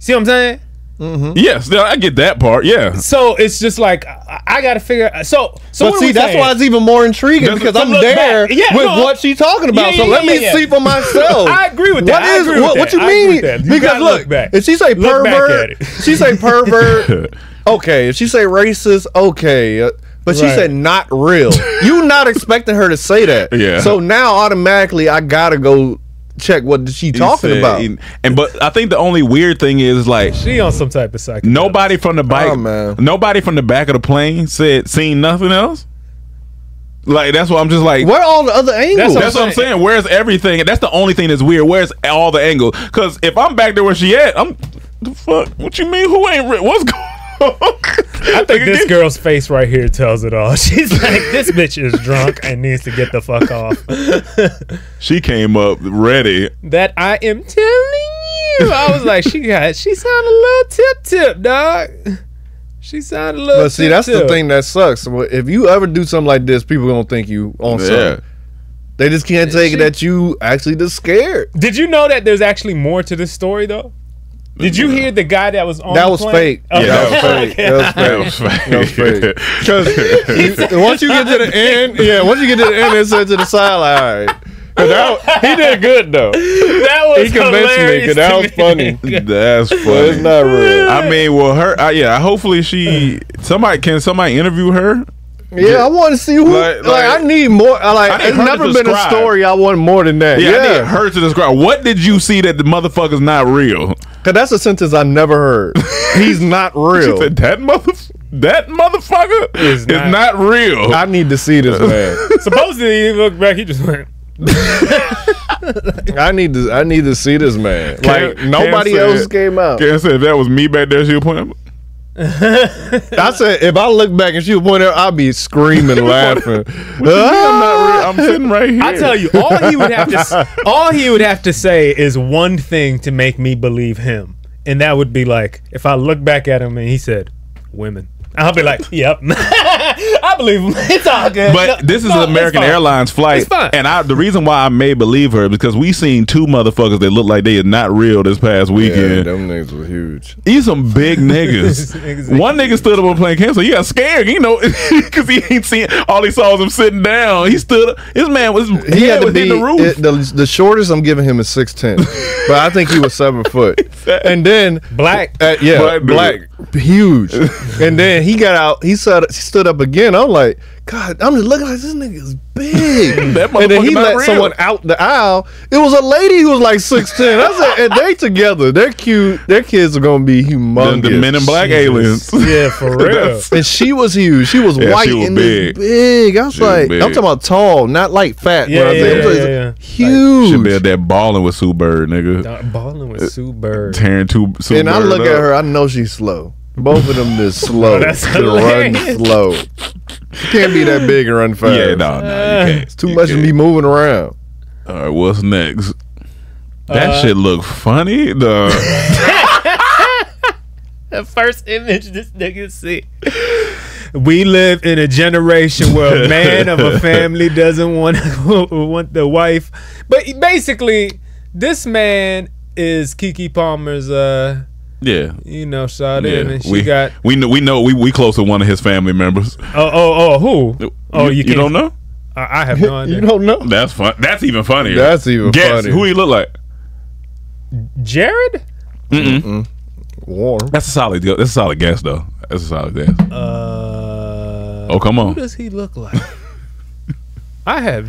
See what I'm saying? Mm-hmm. Yes, I get that part. Yeah. So it's just like I gotta figure. So, so but see, that's saying? Why it's even more intriguing that's because I'm there yeah, with no, what she's talking about. Yeah, yeah, so let yeah, me yeah. see for myself. I agree with that. What is what, that. what you I mean? You because look, look back. If she say pervert, she say pervert. Okay. If she say racist, okay. But she right. said not real. You not expecting her to say that. Yeah. So now automatically I gotta go. Check what she talking said, about he, and but I think the only weird thing is like she on some type of psychedelic. Nobody from the bike oh, man. Nobody from the back of the plane said seen nothing else. Like that's why I'm just like where all the other angles. That's what, that's what I'm saying. Where's everything? That's the only thing that's weird. Where's all the angles? Cause if I'm back there where she at, I'm the fuck. What you mean? Who ain't real? What's going on? I think this girl's face right here tells it all. She's like, this bitch is drunk and needs to get the fuck off. She came up ready. That I am telling you. I was like, she got. She sounded a little tip tip, dog. She sounded a little. But see, tip, that's tip. The thing that sucks. If you ever do something like this, people gonna think you on yeah. something. They just can't take she, it that you actually just scared. Did you know that there's actually more to this story though? Did you hear the guy that was on that the was plane? Fake. Okay. Yeah, that was fake. That was fake. That was fake. Because once you get to the end, yeah, once you get to the end, it said to the sideline. All right. That, he did good though. That was he convinced me because that was funny. That's funny. But it's not real. I mean, well, her. I, yeah, hopefully she. Somebody can somebody interview her. Yeah, I want to see who. Like, like, like, I need more. Like, it's never been describe. a story I want more than that. Yeah, yeah. I need her to describe. What did you see that the motherfucker's not real? Cause that's a sentence I never heard. He's not real. Said, that mother, that motherfucker is not, is not real. I need to see this man. Supposedly, he looked back. He just went. I need to. I need to see this man. Like Cam, nobody Cam else said, came out. Cam said, if that was me back there, she would point. I said, if I look back and she was pointing out, I'd be screaming, laughing. Ah! I'm, not I'm sitting right here. I tell you, all he would have to, all he would have to say is one thing to make me believe him. And that would be like, if I look back at him and he said, women, I'll be like, yep. I believe him. It's all good. But no, this is no, an American Airlines flight. And I, the reason why I may believe her is because we seen two motherfuckers that look like they are not real this past weekend. Yeah, them niggas were huge. These some big niggas. Exactly. One nigga stood up on plane cancel. He got scared, you know, because he ain't seen, all he saw was him sitting down. He stood up. His man was, his he had to be, the roof. It, the, the shortest I'm giving him is six ten. But I think he was seven foot. Exactly. And then. Black. Uh, yeah, black. black huge. And then he got out. He sat, stood up again. I'm like, God, I'm just looking like this nigga's big. That and then he let real. someone out the aisle. It was a lady who was like six ten. I said, and they together, they're cute. Their kids are going to be humongous. The, the men in black aliens. Yeah, for real. And she was huge. She was yeah, white she was and big. big. I was she like, was big. I'm talking about tall, not like fat. Yeah, yeah, yeah, like, yeah, yeah. Huge. Like, she be at that balling with Sue Bird, nigga. Balling with Sue Bird. Tearing to Sue and Bird. And I look up. at her, I know she's slow. Both of them is slow. That's hilarious. Run slow. You can't be that big and run fast. Yeah, no, no, you can't. It's too you much can't. to be moving around. All right, what's next? That uh, shit look funny. The the first image this nigga see. We live in a generation where a man of a family doesn't want want the wife, but basically, this man is Keke Palmer's. Uh, Yeah, you know, shot yeah. in, and she we, got. We know, we know, we we close to one of his family members. Oh, oh, oh, who? Oh, you, you, you don't know? I, I have no idea. You don't know? That's fun. That's even funnier. That's even Guess funnier. Who he look like? Jared? Mm-mm. Mm-mm. Warm. That's a solid. That's a solid guess, though. That's a solid guess. Uh. Oh, come on. Who does he look like? I have.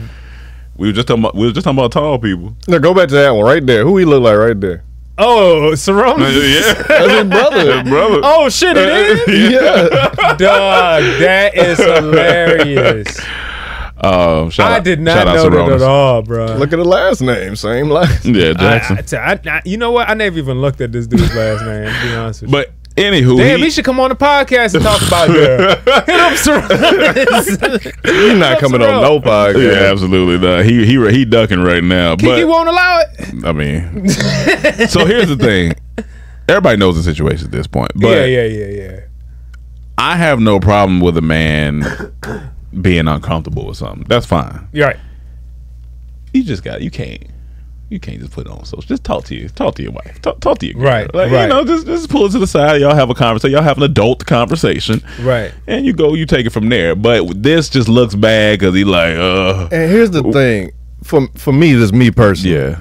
We were just talking about. We were just talking about tall people. No, go back to that one right there. Who he look like right there? Oh, Cerrone. Yeah. That's his brother. His brother. Oh, shit, it is? Yeah. Dog, that is hilarious. Um, shout I out, did not know that at all, bro. Look at the last name. Same last name. Yeah, Jackson. I, I, I, you know what? I never even looked at this dude's last name, to be honest with but, you. But anywho. Damn, he, he should come on the podcast and talk about that. Hit up Cerrone. He's not coming Cerrone. on no podcast. Yeah, absolutely not. He, he, he ducking right now. But he won't allow it. I mean, so here's the thing. Everybody knows the situation at this point. But yeah, yeah, yeah, yeah. I have no problem with a man being uncomfortable or something. That's fine. You're right. You just got. You can't. You can't just put it on social. Just talk to you. Talk to your wife. Talk, talk to your girl. Right. Like, right. You know, just just pull it to the side. Y'all have a conversation. Y'all have an adult conversation. Right. And you go. You take it from there. But this just looks bad because he like. Uh, and here's the thing. For for me, this me personally. Yeah.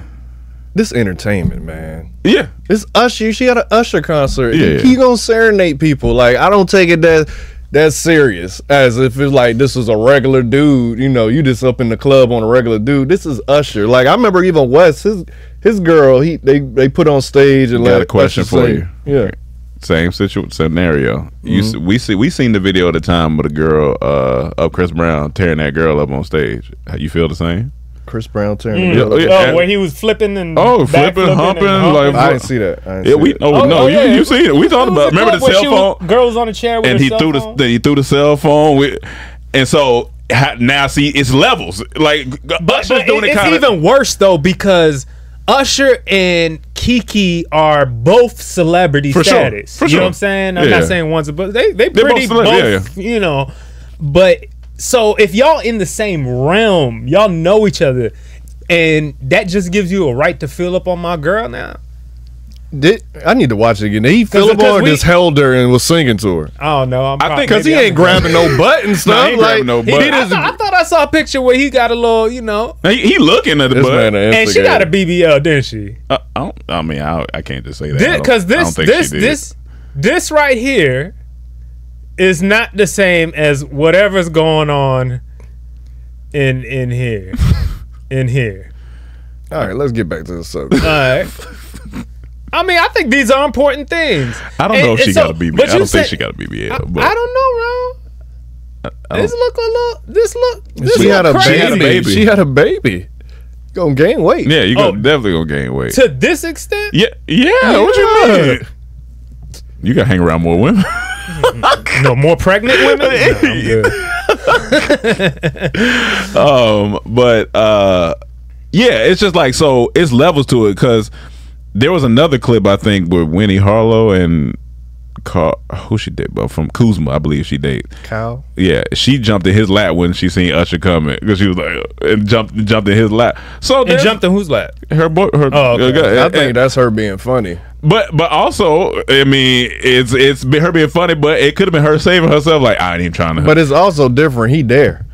This entertainment, man. Yeah. It's Usher. She had an Usher concert. Yeah. He gonna serenade people. Like, I don't take it that that's serious. As if it's like this was a regular dude. You know, you just up in the club on a regular dude. This is Usher. Like, I remember even Wes, his his girl, he they, they put on stage and got a question for you. Yeah. Same situation scenario. Mm-hmm. You we see we seen the video at the time with a girl uh up Chris Brown tearing that girl up on stage. You feel the same? Chris Brown tearing. Mm. Yeah, oh, and, where he was flipping and oh, flipping, flipping humping. And like, I didn't see that. I didn't yeah, see we. That. Oh, oh no, oh, you, yeah. you see it. We talked about. Remember the cell phone? Girls on the chair. With and he threw phone? the he threw the cell phone. With, and so now see it's levels. Like but, Usher's but doing it, it kind of. It's even worse though because Usher and Keke are both celebrity for status. Sure, for you sure. know what I'm saying? I'm yeah. not saying one's but they they They're pretty both, both yeah, yeah. you know, but. So if y'all in the same realm, y'all know each other, and that just gives you a right to fill up on my girl now. Did I need to watch it again? He filled up on, just held her and was singing to her. Oh no, I'm I think because he ain't grabbing no butt and stuff. No, he ain't like, no butt. He, I, thought, I thought I saw a picture where he got a little, you know. He, he looking at the this butt, and she got a B B L, didn't she? Uh, I, don't, I mean, I, I can't just say that because this, this, this, this right here. It's not the same as whatever's going on in in here, in here. All right, let's get back to the subject. All right. I mean, I think these are important things. I don't and, know if she so, got a B B L. I don't said, think she got a B B L. I, but. I don't know, bro. I, I don't, this look a little. This look. This she, look had crazy. she had a baby. She had a baby. Gonna gain weight. Yeah, you oh, gonna definitely gonna gain weight to this extent. Yeah, yeah. yeah. What you mean? You gotta hang around more women. No more pregnant women. No, um, but uh, yeah, it's just like so. It's levels to it because There was another clip, I think, with Winnie Harlow and Carl, who she did, but from Kuzma, I believe she dated. Kyle? Yeah, she jumped in his lap when she seen Usher coming, because she was like, and jumped jumped in his lap. So and jumped in whose lap? Her boy. Her, oh, okay. her, I think and, that's her being funny. But but also, I mean, it's it's her being funny, but it could have been her saving herself. Like, I ain't even trying to. But it's also different. He there.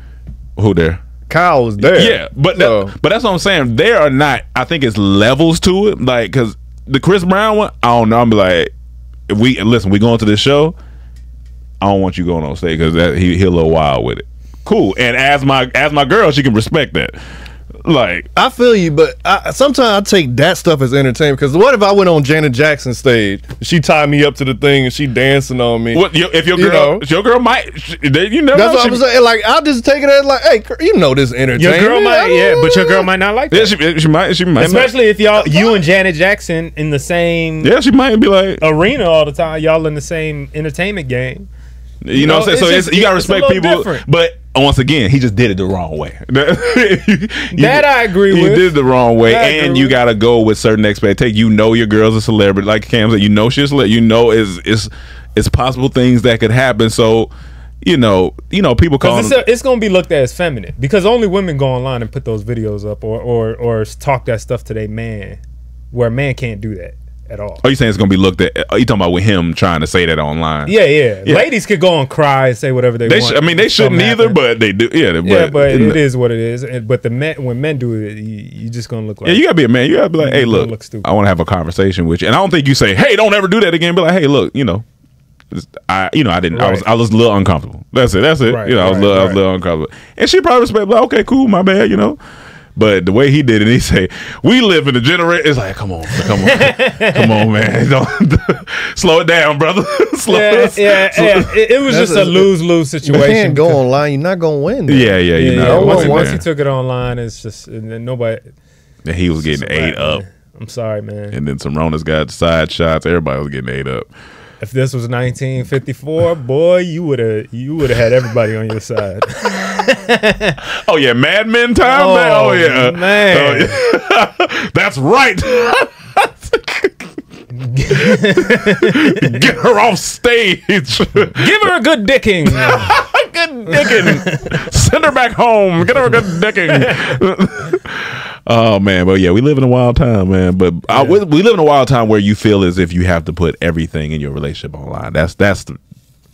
Who there? Kyle was there. Yeah, but so. that, but that's what I'm saying. There are not. I think it's levels to it. Like, because the Chris Brown one, I don't know. I'm like, if we listen, we going to this show. I don't want you going on stage because he he a little wild with it. Cool. And as my as my girl, she can respect that. Like, I feel you, but I, sometimes I take that stuff as entertainment. Because what if I went on Janet Jackson stage? She tied me up to the thing and she dancing on me. What if your girl? You know, your girl might. She, you never that's know. That's what I'm saying. Like, I just take it as like, hey, you know this entertainment. Your girl might, yeah, but your girl might not like that. Yeah, she, she might. She might. Especially if y'all, you and Janet Jackson in the same. Yeah, she might be like arena all the time. Y'all in the same entertainment game. You, you know, know what I'm saying? So just, it's, you gotta respect people, different. But once again, he just did it the wrong way. you, that I agree he with. He did it the wrong way, that and you with. gotta go with certain expectations. You know, your girl's a celebrity, like Cam said. You know, she's you know, is it's it's possible things that could happen. So, you know, you know, people call it's, a, it's gonna be looked at as feminine because only women go online and put those videos up or or or talk that stuff to their man, where a man can't do that at all. Oh, you saying it's gonna be looked at? Are you talking about with him trying to say that online? Yeah, yeah. yeah. Ladies could go and cry and say whatever they, they want. I mean, they shouldn't either, happen. but they do. Yeah, but, yeah, but it, it is what it is. And, but the men, when men do it, you, you're just gonna look like. Yeah, you gotta be a man. You gotta be like, hey, look, look I want to have a conversation with you, and I don't think you say, hey, don't ever do that again. Be like, hey, look, you know, I, you know, I didn't. Right. I was, I was a little uncomfortable. That's it. That's it. Right, you know, I was, right, little, right. I was a little uncomfortable, and she probably respect. Like, okay, cool, my bad. You know. But the way he did it, he say, "We live in a generation." It's like, come on, come on, come on, man! Don't slow it down, brother. slow yeah, it, yeah, slow yeah. It, it was That's just a lose-lose situation. You can't go online; you're not gonna win. Then. Yeah, yeah, you yeah, know. Yeah. Once, once he took it online, it's just and then nobody. And he was getting ate up. Man. I'm sorry, man. And then some Ronas got side shots. Everybody was getting ate up. If this was nineteen fifty-four, boy, you would have you would have had everybody on your side. Oh yeah, Mad Men time. Oh, man. oh yeah, man, oh, yeah. That's right. Get her off stage. Give her a good dicking. Good dicking. Send her back home. Get her a good dicking. Oh man, but yeah, we live in a wild time, man. But yeah. I, we, we live in a wild time where you feel as if you have to put everything in your relationship online. That's that's the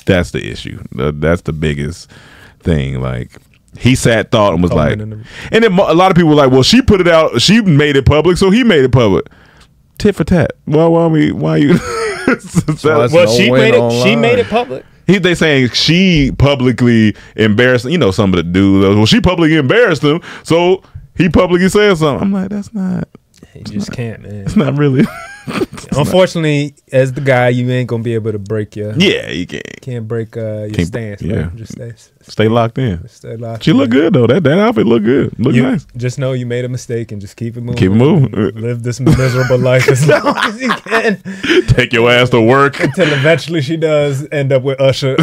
that's the issue. That's the biggest thing. Like he sat thought and was oh, like, and then a lot of people were like, well, she put it out, she made it public, so he made it public. Tit for tat. Well, why we? Why you? that, well, no she made it. Online. She made it public. He, they saying she publicly embarrassed. You know, some of the dudes. Well, she publicly embarrassed him, so. He publicly said something. I'm like, that's not. You just not, can't, man. It's not really. it's Unfortunately, not. as the guy, you ain't gonna be able to break your. Yeah, you can't. Can't break uh, your can't, stance. Yeah, man. just stay, stay, stay locked in. Stay locked. She in. look good though. That that outfit look good. Look you, nice. Just know you made a mistake and just keep it moving. Keep it moving. Live this miserable life as long as you can. Take your ass to work until eventually she does end up with Usher.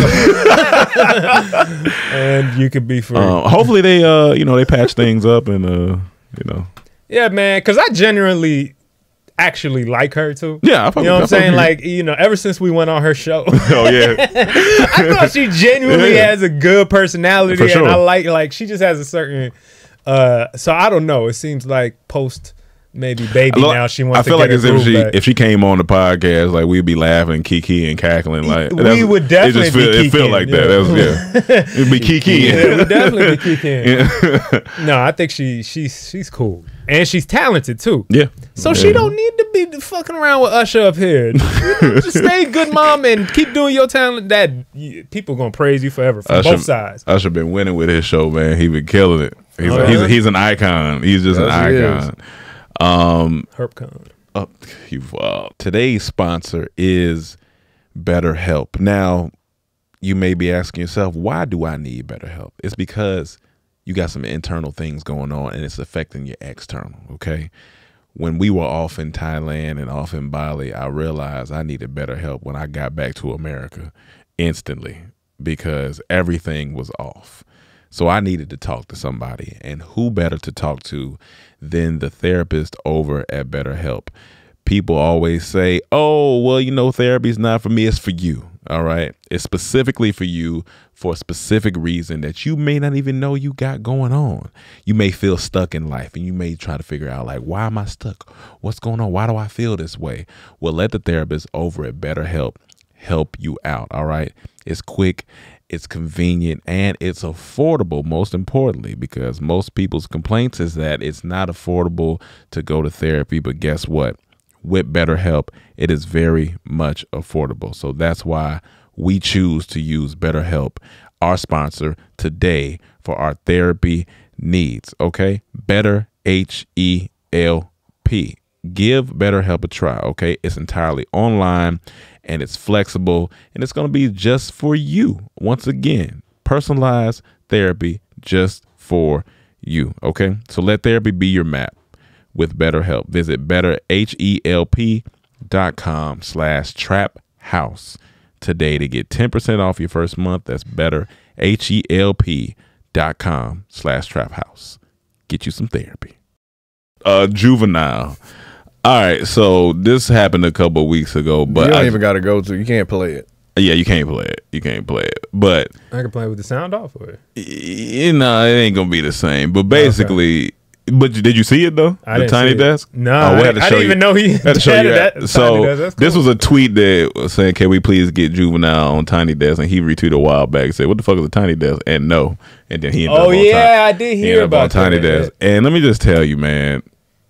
And you could be free. Um, hopefully they, uh, you know, they patch things up and, uh, you know. Yeah, man, because I genuinely actually like her too. Yeah, I probably, you know what I'm saying. Like, you know, ever since we went on her show. Oh yeah. I thought she genuinely yeah. has a good personality, for sure. and I like like she just has a certain. Uh, so I don't know. It seems like post. Maybe baby look, now she wants. I feel to get like as if she back. if she came on the podcast, like we'd be laughing, kiki and cackling, like we would definitely. It just feel, be it feel like yeah. that. That's, yeah, it'd be kiki. Yeah, we definitely be kiki. Yeah. No, I think she she's she's cool and she's talented too. Yeah, so yeah. she don't need to be fucking around with Usher up here. Just stay good, mom, and keep doing your talent. That people gonna praise you forever from Usher, both sides. Usher been winning with his show, man. He been killing it. He's uh-huh. a, he's a, he's an icon. He's just yes, an icon. Um, HerpCon. Uh, uh, today's sponsor is BetterHelp. Now, you may be asking yourself, why do I need BetterHelp? It's because you got some internal things going on and it's affecting your external, okay? When we were off in Thailand and off in Bali, I realized I needed BetterHelp when I got back to America instantly because everything was off. So I needed to talk to somebody, and who better to talk to than the therapist over at BetterHelp. people always say, oh, well, you know, therapy's not for me. It's for you. All right. It's specifically for you for a specific reason that you may not even know you got going on. You may feel stuck in life and you may try to figure out, like, why am I stuck? What's going on? Why do I feel this way? Well, let the therapist over at BetterHelp help you out. All right. It's quick, it's convenient, and it's affordable, most importantly, because most people's complaints is that it's not affordable to go to therapy. But guess what? With BetterHelp, it is very much affordable. So that's why we choose to use BetterHelp, our sponsor today, for our therapy needs. Okay? Better H E L P. Give BetterHelp a try. Okay? It's entirely online and it's flexible and it's going to be just for you. Once again, personalized therapy just for you. Okay? So let therapy be your map with BetterHelp. Visit betterhelp.com slash trap house today to get ten percent off your first month. That's betterhelp.com slash trap house. Get you some therapy. Uh, Juvenile. All right, so this happened a couple of weeks ago, but you don't I, even got to go to. You can't play it. Yeah, you can't play it. You can't play it. But I can play with the sound off of it. You know, it ain't gonna be the same. But basically, okay. But did you see it though? I the Tiny Desk? No, oh, I, I didn't you. even know he had to show you that. That. So cool. This was a tweet that was saying, "Can we please get Juvenile on Tiny Desk?" And he retweeted a while back and said, "What the fuck is a Tiny Desk?" And no, and then he ended oh up on yeah, I did hear he about Tiny Desk. And let me just tell you, man.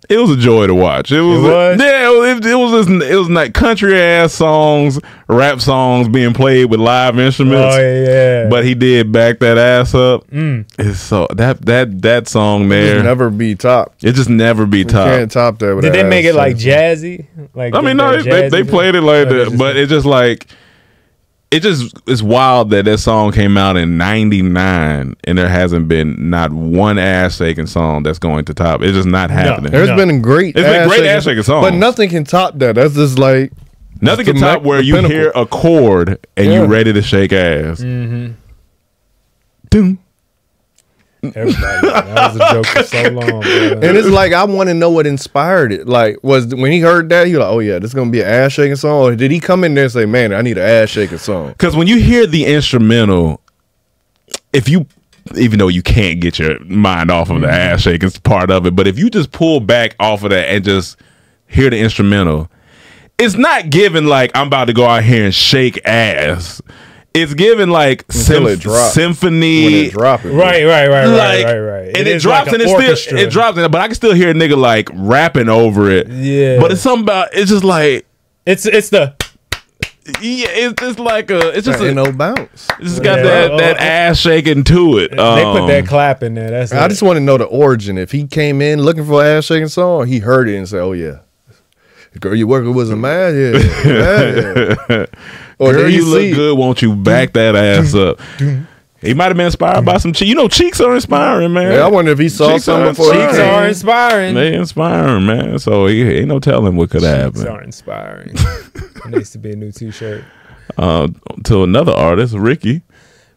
It was a joy to watch. It was, it was? A, yeah. It was, it, it was just, it was like country ass songs, rap songs being played with live instruments. Oh yeah. But he did back that ass up. Mm. It's so that that that song there it'll never be top. It just never be top. You can't top that. With did that they make ass it like jazzy? Like I mean, no, they, they played it like that, just, but it's just like it just it's wild that that song came out in ninety-nine and there hasn't been not one ass shaking song that's going to top. It's just not happening. No, there's no. been great it's been great ass shaking songs, but nothing can top that. That's just like nothing can top where you pinnacle. Hear a chord and yeah. you're ready to shake ass. Mm-hmm. Doom. Everybody, that was a joke for so long, man. And it's like I want to know what inspired it. Like, was when he heard that, he was like, "Oh yeah, this is gonna be an ass shaking song." Or did he come in there and say, "Man, I need an ass shaking song"? Because when you hear the instrumental, if you, even though you can't get your mind off of the ass shaking part of it, but if you just pull back off of that and just hear the instrumental, it's not given like I'm about to go out here and shake ass. It's given like sym symphony, it right, right, right, right, like, right, right, and it, it drops like an and it orchestra. still it drops, but I can still hear a nigga like rapping over it. Yeah, but it's something about it's just like it's it's the yeah, it's just like a it's just a, no bounce. It's just got yeah, that oh, that oh, ass shaking to it. They um, put that clap in there. That's I it. just want to know the origin. If he came in looking for an ass shaking song, he heard it and said, "Oh yeah, girl, you working with a man, yeah." yeah. Or girl, you look good. Won't you back that ass up? He might have been inspired by some cheeks. You know, cheeks are inspiring, man. Yeah, I wonder if he saw cheeks something before. Cheeks are inspiring. They inspiring, man. So he ain't no telling what could happen. Cheeks are inspiring. It needs to be a new T-shirt. Uh, to another artist, Ricky.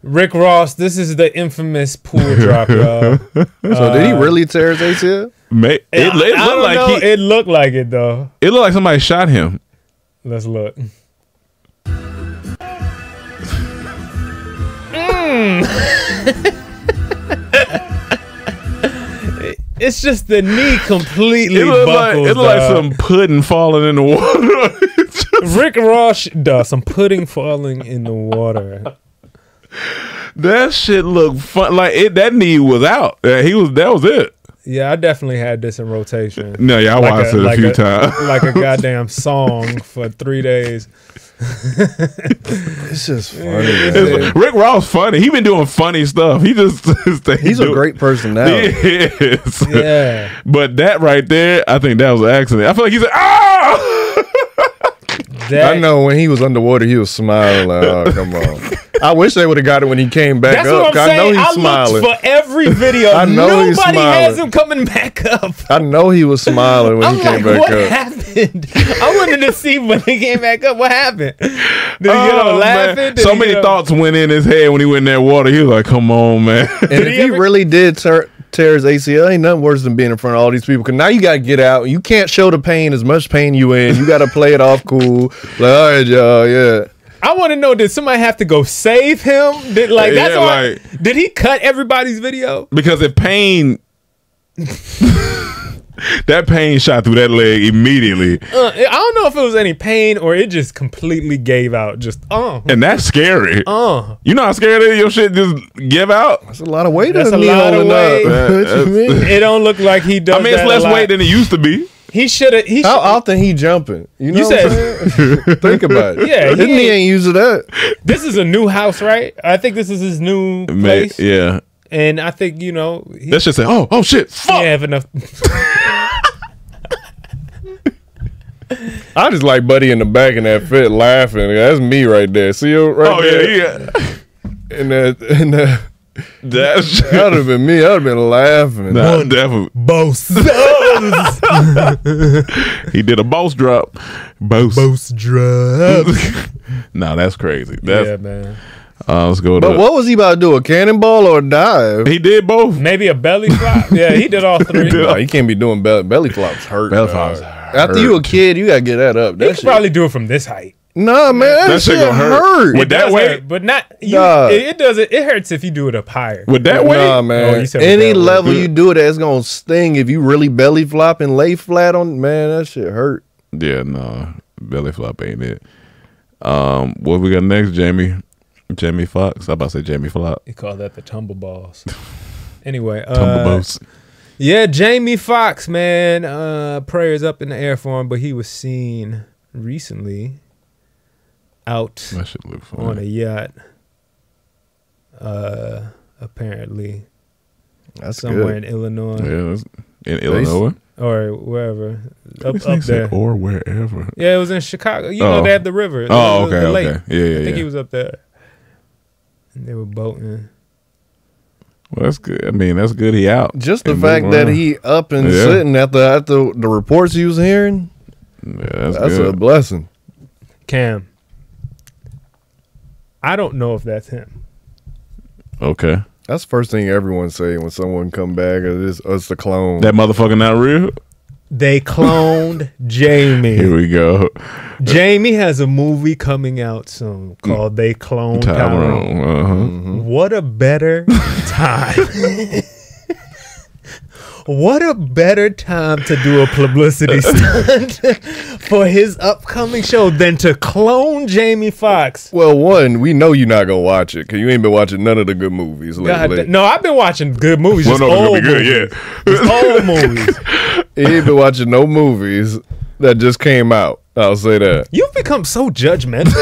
Rick Ross. This is the infamous pool drop, y'all. So did he really tear his A C L? It, it looked like he, it looked like it though. It looked like somebody shot him. Let's look. It's just the knee completely it looked buckles, like, it looked like some pudding falling in the water. Rick Ross duh, some pudding falling in the water. That shit looked fun. Like it, that knee was out. Yeah, he was. That was it. Yeah, I definitely had this in rotation. No, yeah, I like watched a, it a like few a, times. Like a goddamn song for three days. It's just funny. It's, Rick Ross funny. He been doing funny stuff. He just he's a great personality. Yeah. But that right there, I think that was an accident. I feel like he said, "Ah!" That, I know when he was underwater, he was smiling. Like, oh, come on. I wish they would have got it when he came back That's up. What I'm I know he's I smiling for every video. I know Nobody he's smiling. has him coming back up. I know he was smiling when I'm he like, came back what up. What happened? I wanted to see when he came back up. What happened? Did he oh, get up laughing? Did so many thoughts went in his head when he went in that water. He was like, "Come on, man." And if he, he really did turn. tears, A C L, ain't nothing worse than being in front of all these people. Cause now you gotta get out. You can't show the pain, as much pain you in. You gotta play it off cool. Like, all right, y'all, yeah. I want to know, did somebody have to go save him? Did like that's yeah, all like, I, did he cut everybody's video? Because if pain, that pain shot through that leg immediately. Uh, I don't know if it was any pain or it just completely gave out. Just uh, and that's scary. Uh, you know how scary it is? Your shit just give out. That's a lot of weight. That's a lot of weight. What you mean? It don't look like he does. I mean, it's that less weight than it used to be. He should have. How often he jumping? You know, you said, think about it. Yeah, he ain't, he ain't using that. This is a new house, right? I think this is his new place. May, yeah, and I think you know. He, that's just like, oh, oh shit, fuck. Yeah, have enough. I just like Buddy in the back in that fit laughing. That's me right there. See you right oh, there. Oh yeah, yeah. And that and that. That's that would have been me. I'd have been laughing. Nah, definitely. Both. He did a boss drop. Both. Both drop. Nah, that's crazy. That's, yeah, man. Uh, let's go. But to, what was he about to do? A cannonball or a dive? He did both. Maybe a belly flop. Yeah, he did all three. He, did all. No, he can't be doing belly belly flops. Hurt. Belly flops. After you a kid, you gotta get that up. That he could shit. probably do it from this height. Nah, man, that, that shit, shit gonna hurt. hurt. With it that weight, hurt, but not. You, nah. it, it doesn't. It hurts if you do it up higher. With that weight, nah, man. No, any level you do it at, it's gonna sting. If you really belly flop and lay flat on, man, that shit hurt. Yeah, no, belly flop ain't it. Um, what we got next, Jamie? Jamie Foxx. I about to say Jamie Flop. He called that the tumble balls. Anyway, uh, tumble balls. Yeah, Jamie Foxx, man. Uh, prayers up in the air for him, but he was seen recently out on a yacht, uh, apparently. That's somewhere good. in Illinois. Yeah, in Illinois or wherever up, up there or wherever. Yeah, it was in Chicago. You oh. know, they had the river. Oh, the, okay, the lake. okay, yeah, yeah. I think yeah. he was up there, and they were boating. Well, that's good. I mean, that's good. He out. Just the fact that he up and yeah. sitting at the at the, the reports he was hearing. Yeah, that's, that's a blessing. Cam. I don't know if that's him. Okay. That's the first thing everyone say when someone come back. It's, it's the clone. That motherfucker not real? They cloned Jamie. Here we go. Jamie has a movie coming out soon called They Cloned Tyrone. Tyrone. Uh-huh. Mm-hmm. What a better time. What a better time to do a publicity stunt for his upcoming show than to clone Jamie Foxx. Well, one, we know you're not going to watch it because you ain't been watching none of the good movies lately. God, no, I've been watching good movies. Well, just no, old, good, movies. Yeah. Just old movies. He ain't been watching no movies that just came out. I'll say that. You've become so judgmental.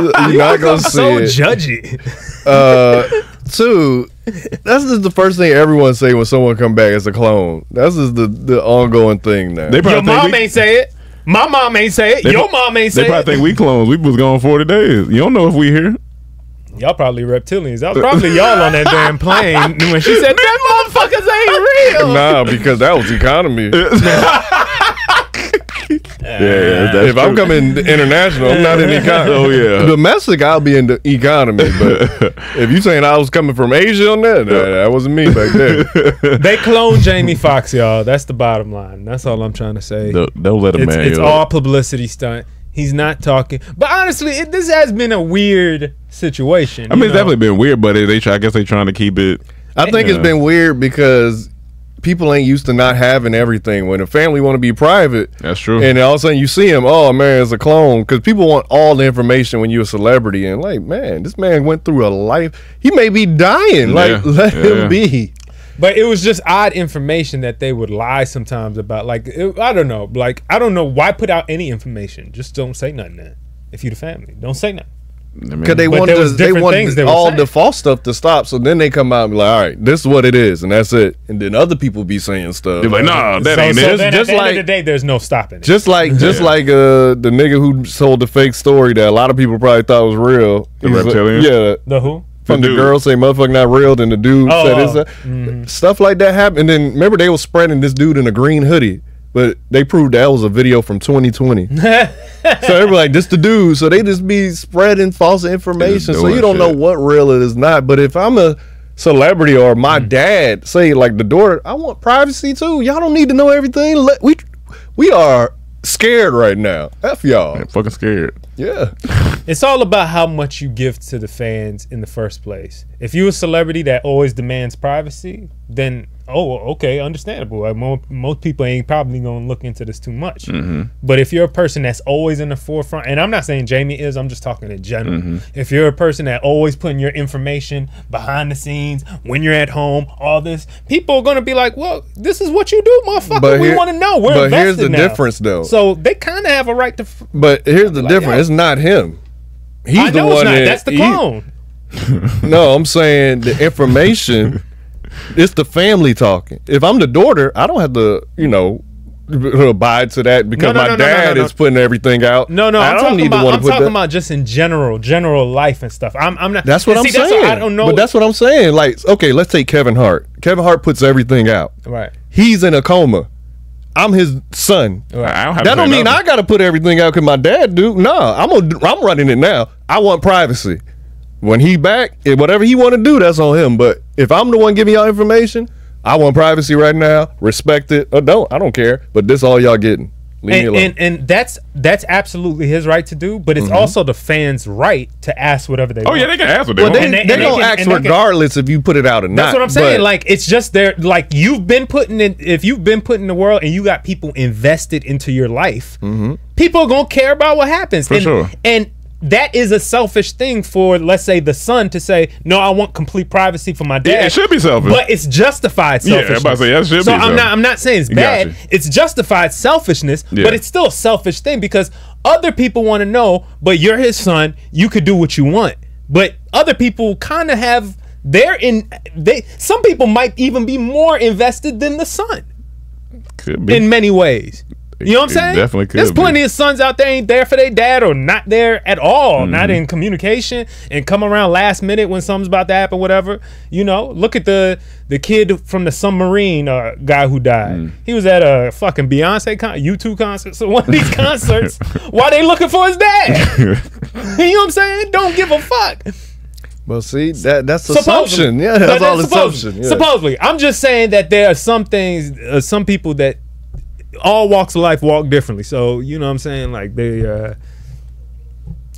You're You've not going to so it. judgy. Uh... Two, that's just the first thing everyone say when someone come back as a clone. That's just the, the ongoing thing now. They Your mom we, ain't say it. My mom ain't say it. Your mom ain't say it. They probably think we clones. We was gone forty days. You don't know if we here. Y'all probably reptilians. That was probably y'all on that damn plane when she said, that motherfuckers ain't real. Nah, because that was economy. Yeah, yeah, if true. I'm coming international, I'm not in the economy. Oh yeah, domestic, I'll be in the economy. But if you saying I was coming from Asia on that, nah, that wasn't me back then. They cloned Jamie Foxx, y'all. That's the bottom line. That's all I'm trying to say. Don't, don't let him. It's, man, it's all publicity stunt. He's not talking. But honestly, it, this has been a weird situation. I mean, it's know? definitely been weird. But they, I guess, they trying to keep it. I think yeah. it's been weird because people ain't used to not having everything. When a family want to be private, that's true. And all of a sudden you see him, oh man, it's a clone. Because people want all the information when you're a celebrity. And like, man, this man went through a life. He may be dying. Yeah. Like, let yeah. him be. But it was just odd information that they would lie sometimes about. Like, it, I don't know. Like, I don't know why put out any information. Just don't say nothing. Then, if you the family, don't say nothing. Because I mean, they wanted, to, they wanted they all saying. the false stuff to stop, so then they come out and be like, all right, this is what it is, and that's it. And then other people be saying stuff. They're like, nah, that so, ain't so it. Just, at just the like, end of the day, there's no stopping it. Just like, just yeah. like uh, the nigga who sold the fake story that a lot of people probably thought was real. The reptilian? Yeah. The who? From the, the girl say motherfucker not real, then the dude oh, said it's oh. mm. Stuff like that happened. And then, remember, they were spreading this dude in a green hoodie. But they proved that was a video from twenty twenty. So they were like, this the dude. So they just be spreading false information. So you don't shit. know what real it is not. But if I'm a celebrity or my mm-hmm. dad say, like the daughter, I want privacy too. Y'all don't need to know everything. Let, we we are scared right now. F y'all. Man, fucking scared. Yeah. It's all about how much you give to the fans in the first place. If you're a celebrity that always demands privacy, then oh, okay, understandable. Like, mo most people ain't probably gonna look into this too much. Mm-hmm. But if you're a person that's always in the forefront, and I'm not saying Jamie is, I'm just talking in general. Mm-hmm. If you're a person that always putting your information behind the scenes, when you're at home, all this, people are gonna be like, well, this is what you do, motherfucker. But we here, wanna know. We're but invested here's the now. difference though. So they kinda have a right to f But here's the like, difference. Yeah. It's not him. He's I know the one it's not. That that's the clone. He, no, I'm saying the information. It's the family talking. If I'm the daughter, I don't have to, you know, abide to that because no, no, my no, dad no, no, no. is putting everything out. No, no, I I'm don't talking need about, to want I'm to put talking that. about just in general, general life and stuff. I'm, I'm not. That's what I'm see, saying. That's what I don't know. But that's what I'm saying. Like, okay, let's take Kevin Hart. Kevin Hart puts everything out. Right. He's in a coma. I'm his son. Right. I don't have that don't mean nothing. I got to put everything out because my dad do. No, I'm gonna, I'm running it now. I want privacy. When he back, whatever he want to do, that's on him. But if I'm the one giving y'all information, I want privacy right now. Respect it or don't. I don't care. But this all y'all getting. Leave and, me alone. And, and that's that's absolutely his right to do. But it's mm-hmm. also the fans' right to ask whatever they oh, want. Oh, yeah, they can ask what they well, want. They, they, they, they don't can, ask regardless can, if you put it out or that's not. That's what I'm saying. Like, it's just there. Like, you've been putting in, if you've been putting in the world and you got people invested into your life, mm-hmm. people are going to care about what happens. For and, sure. And that is a selfish thing for, let's say, the son to say, no, I want complete privacy for my dad. Yeah, it should be selfish. But it's justified selfishness. Yeah, I say, that should so be I'm selfish. not I'm not saying it's bad. It's justified selfishness, yeah. but it's still a selfish thing because other people want to know, but you're his son, you could do what you want. But other people kind of have they're in they some people might even be more invested than the son. Could be in many ways. You know what I'm saying? It definitely could There's plenty be. of sons out there ain't there for their dad or not there at all, mm-hmm. not in communication, and come around last minute when something's about to happen, whatever. You know, look at the the kid from the submarine uh, guy who died. Mm. He was at a fucking Beyonce con U two concert, so one of these concerts. Why they looking for his dad? You know what I'm saying? Don't give a fuck. Well, see, that that's assumption. Yeah, that's, that's all supposedly. assumption. Yeah. Supposedly, I'm just saying that there are some things, uh, some people that. All walks of life walk differently, so you know what I'm saying. Like they, uh,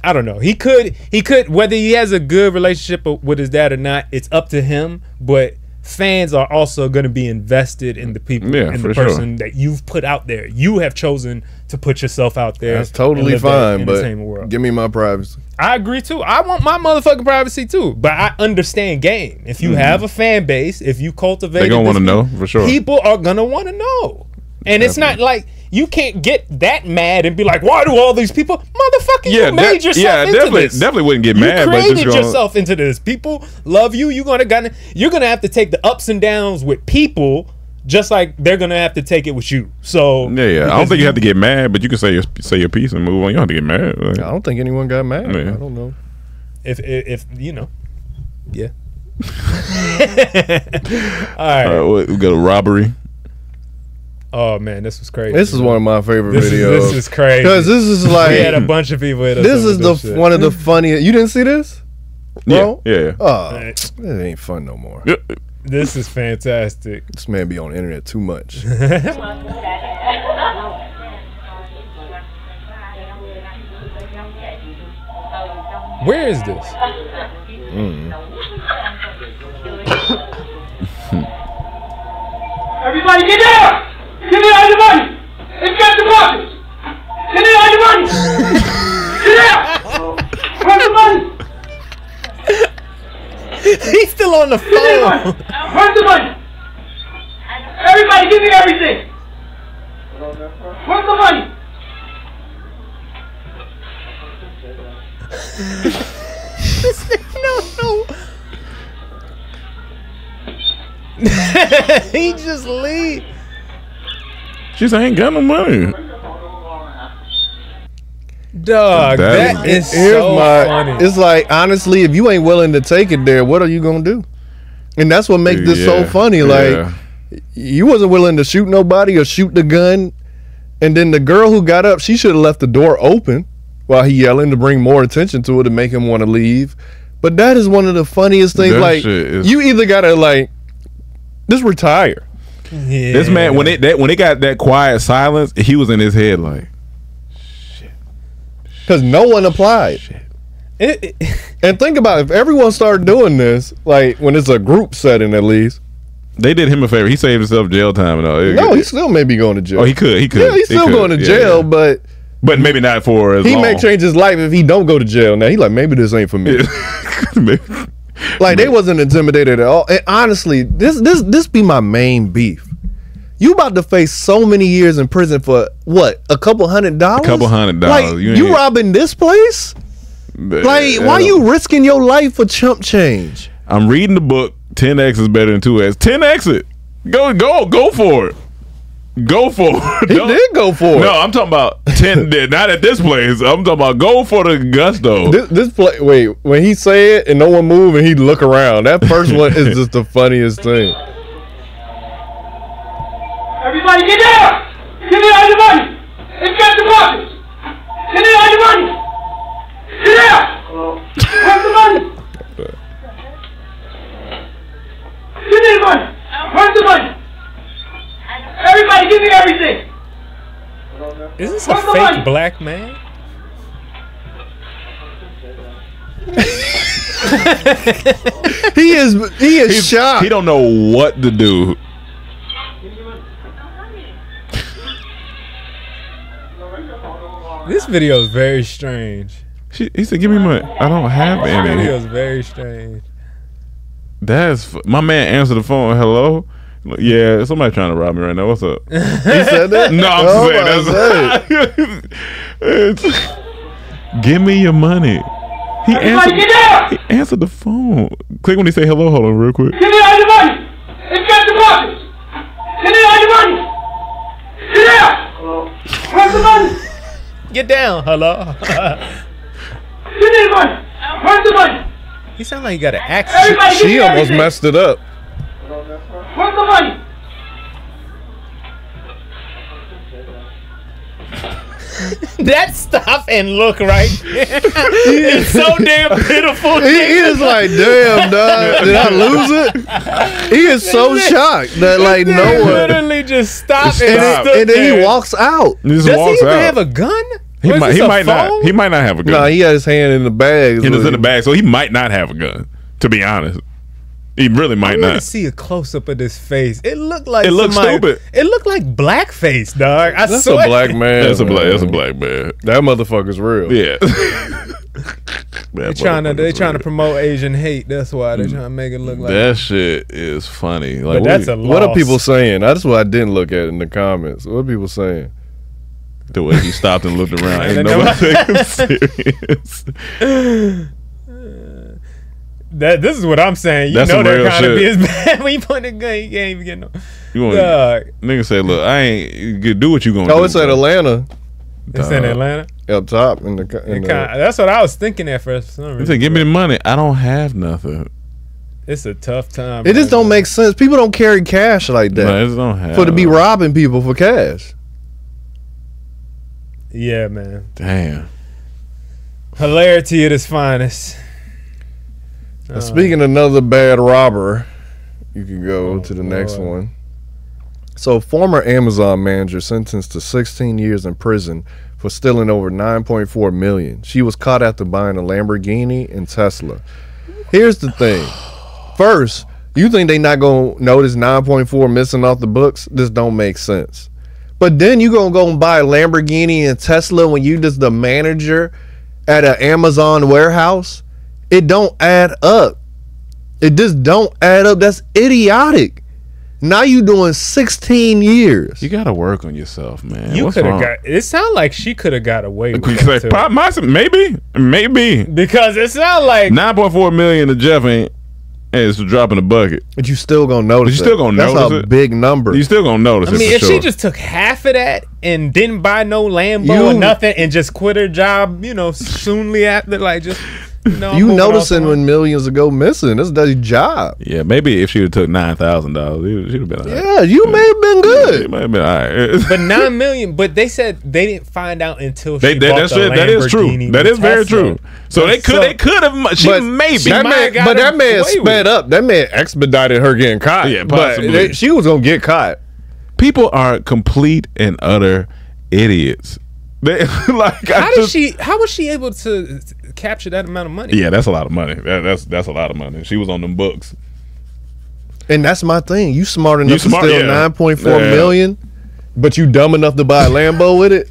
I don't know. He could, he could. Whether he has a good relationship with his dad or not, it's up to him. But fans are also going to be invested in the people, yeah, in the person sure. that you've put out there. You have chosen to put yourself out there. That's totally fine, but world. give me my privacy. I agree too. I want my motherfucking privacy too. But I understand game. If you mm-hmm. have a fan base, if you cultivate, they gonna want to know for sure. People are gonna want to know. And Definitely. it's not like you can't get that mad and be like, why do all these people? Motherfucker, yeah, you made yourself yeah, into definitely, this. definitely wouldn't get you mad. You created but gonna... yourself into this. People love you. You're gonna, gonna, you're gonna have to take the ups and downs with people just like they're gonna have to take it with you. So yeah, yeah. I don't think you, you have to get mad, but you can say your, say your piece and move on. You don't have to get mad. Like, I don't think anyone got mad. Yeah. I don't know. If, if, if you know. Yeah. All right. All right, we got a robbery. Oh man, this was crazy. This is one of my favorite this videos. Is, this is crazy. Cause this is like we had a bunch of people. Hit us this is the shit. one of the funniest. You didn't see this, bro? Yeah, yeah. yeah. Oh, it ain't fun no more. Yeah. This is fantastic. This man be on the internet too much. Where is this? Mm. Everybody, get down! Give me all your money! It's got the pockets! Give me all your money! Get out! Where's the money? He's still on the phone! Where's the money? Everybody, give me everything! Where's the money? This nigga don't know. He just leave. She said, I ain't got no money. Dog, that, that is, is so my, funny. It's like, honestly, if you ain't willing to take it there, what are you going to do? And that's what makes this yeah, so funny. Yeah. Like, you wasn't willing to shoot nobody or shoot the gun. And then the girl who got up, she should have left the door open while he yelling to bring more attention to it and make him want to leave. But that is one of the funniest things. That like is... you either gotta like just retire. Yeah. This man, when it that when it got that quiet silence, he was in his head like, shit, because no one applied. Shit. It, it, and think about it, if everyone started doing this, like when it's a group setting, at least they did him a favor. He saved himself jail time and all. It, no, it, he still may be going to jail. Oh, he could. He could. Yeah, he's still he going to jail, yeah, yeah. but but maybe not for as he long. May change his life if he don't go to jail. Now he like, maybe this ain't for me. Maybe. Like they wasn't intimidated at all. And honestly, this this this be my main beef. You about to face so many years in prison for what? A couple hundred dollars? A couple hundred dollars. Like, you you robbing this place? Like, why are you risking your life for chump change? I'm reading the book. ten X is better than two X. ten X it. Go go go for it. Go for it. He did go for it. No, I'm talking about ten. Not at this place. I'm talking about go for the gusto. This, this play. Wait, when he say it and no one move and he look around, that first one is just the funniest thing. Everybody, get down! Get down your money! It's got the pockets. Get down your money! Get down! Have the money! Give me the money! Where's the money? Everybody, give me everything! Is this Where's a fake money? Black man? he is he is He's, shocked. He don't know what to do. This video is very strange. She, he said, "Give me money. I don't have any." This video is very strange. That's my man answered the phone. Hello, yeah, somebody trying to rob me right now. What's up? He said that. No, I'm oh saying that's. Say. Give me your money. He answered, he answered the phone. Click when he say hello. Hold on, real quick. Give me all your money. It's got the pockets. Give me all your money. Get down. Where's the money? Get down. Hello. Give me the money. Where's the money? He sound like he got an accent. She, she almost everything. Messed it up. Where's the money? That stop and look right there is so damn pitiful. He is like, damn, dog, did I lose it? He is so shocked that like no one literally just stopped and, stop. and, and then he walks out. He just Does walks he even out. have a gun? He might, he might not. He might not have a gun. No, he had his hand in the bag. He was in the bag, so he might not have a gun. To be honest, he really might not. I see a close up of this face. It looked like it looked stupid. It looked like blackface, dog. I that's a black man. That's a black. That's a black man. That motherfucker's real. Yeah. They trying to. They trying to promote Asian hate. That's why they trying to make it look like that. Shit is funny. Like but that's a loss. What are people saying? That's what I didn't look at in the comments. What are people saying? The way he stopped and looked around. Ain't nobody taking him serious. Uh, that, this is what I'm saying. You That's know that kind of is bad. When you point a gun, you can't even get no... You want, nigga say, look, I ain't... Do what you gonna oh, do. Oh, it's at Atlanta. It's uh, in Atlanta? Up top. In the, in in the, kind of, that's what I was thinking at first. For some reason. He said, give me the money. I don't have nothing. It's a tough time. It right just don't now. make sense. People don't carry cash like that. No, it don't have. For to be robbing people for cash. Yeah, man. Damn. Hilarity at its finest. Now, speaking of another bad robber, you can go oh, to the boy. next one. So, former Amazon manager sentenced to sixteen years in prison for stealing over nine point four million dollars. She was caught after buying a Lamborghini and Tesla. Here's the thing. First, you think they not going to notice nine point four missing off the books? This don't make sense. But then you gonna go and buy a Lamborghini and Tesla when you just the manager at an Amazon warehouse? It don't add up. It just don't add up. That's idiotic. Now you doing sixteen years. You gotta work on yourself, man. You could have got. It sounds like she could have got away with it. Like, maybe, maybe because it sounds like nine point four million to Jeff ain't. Hey, it's a drop in the bucket. But you still gonna notice. But you still gonna notice. That's a it. big number. You still gonna notice. I mean, it for if sure. she just took half of that and didn't buy no Lambo you, or nothing and just quit her job, you know, soonly after, like just No, you noticing when millions go missing? This does your job. Yeah, maybe if she would took nine thousand dollars, she'd have been. All right. Yeah, you yeah. may have been good. Yeah, may have been all right. But nine million. But they said they didn't find out until she they, they, bought that's the it, Lamborghini. That is true. That is very true. So but they could. So, they could have. She maybe. She that man, but that man sped up. That man expedited her getting caught. Yeah, possibly. But they, she was gonna get caught. People are complete and utter idiots. They, like, how I did just, she? How was she able to capture that amount of money? Yeah, that's a lot of money. That, that's that's a lot of money. She was on them books, and that's my thing. You smart enough you smart, to steal yeah. nine point four yeah. million, but you dumb enough to buy a Lambo with it.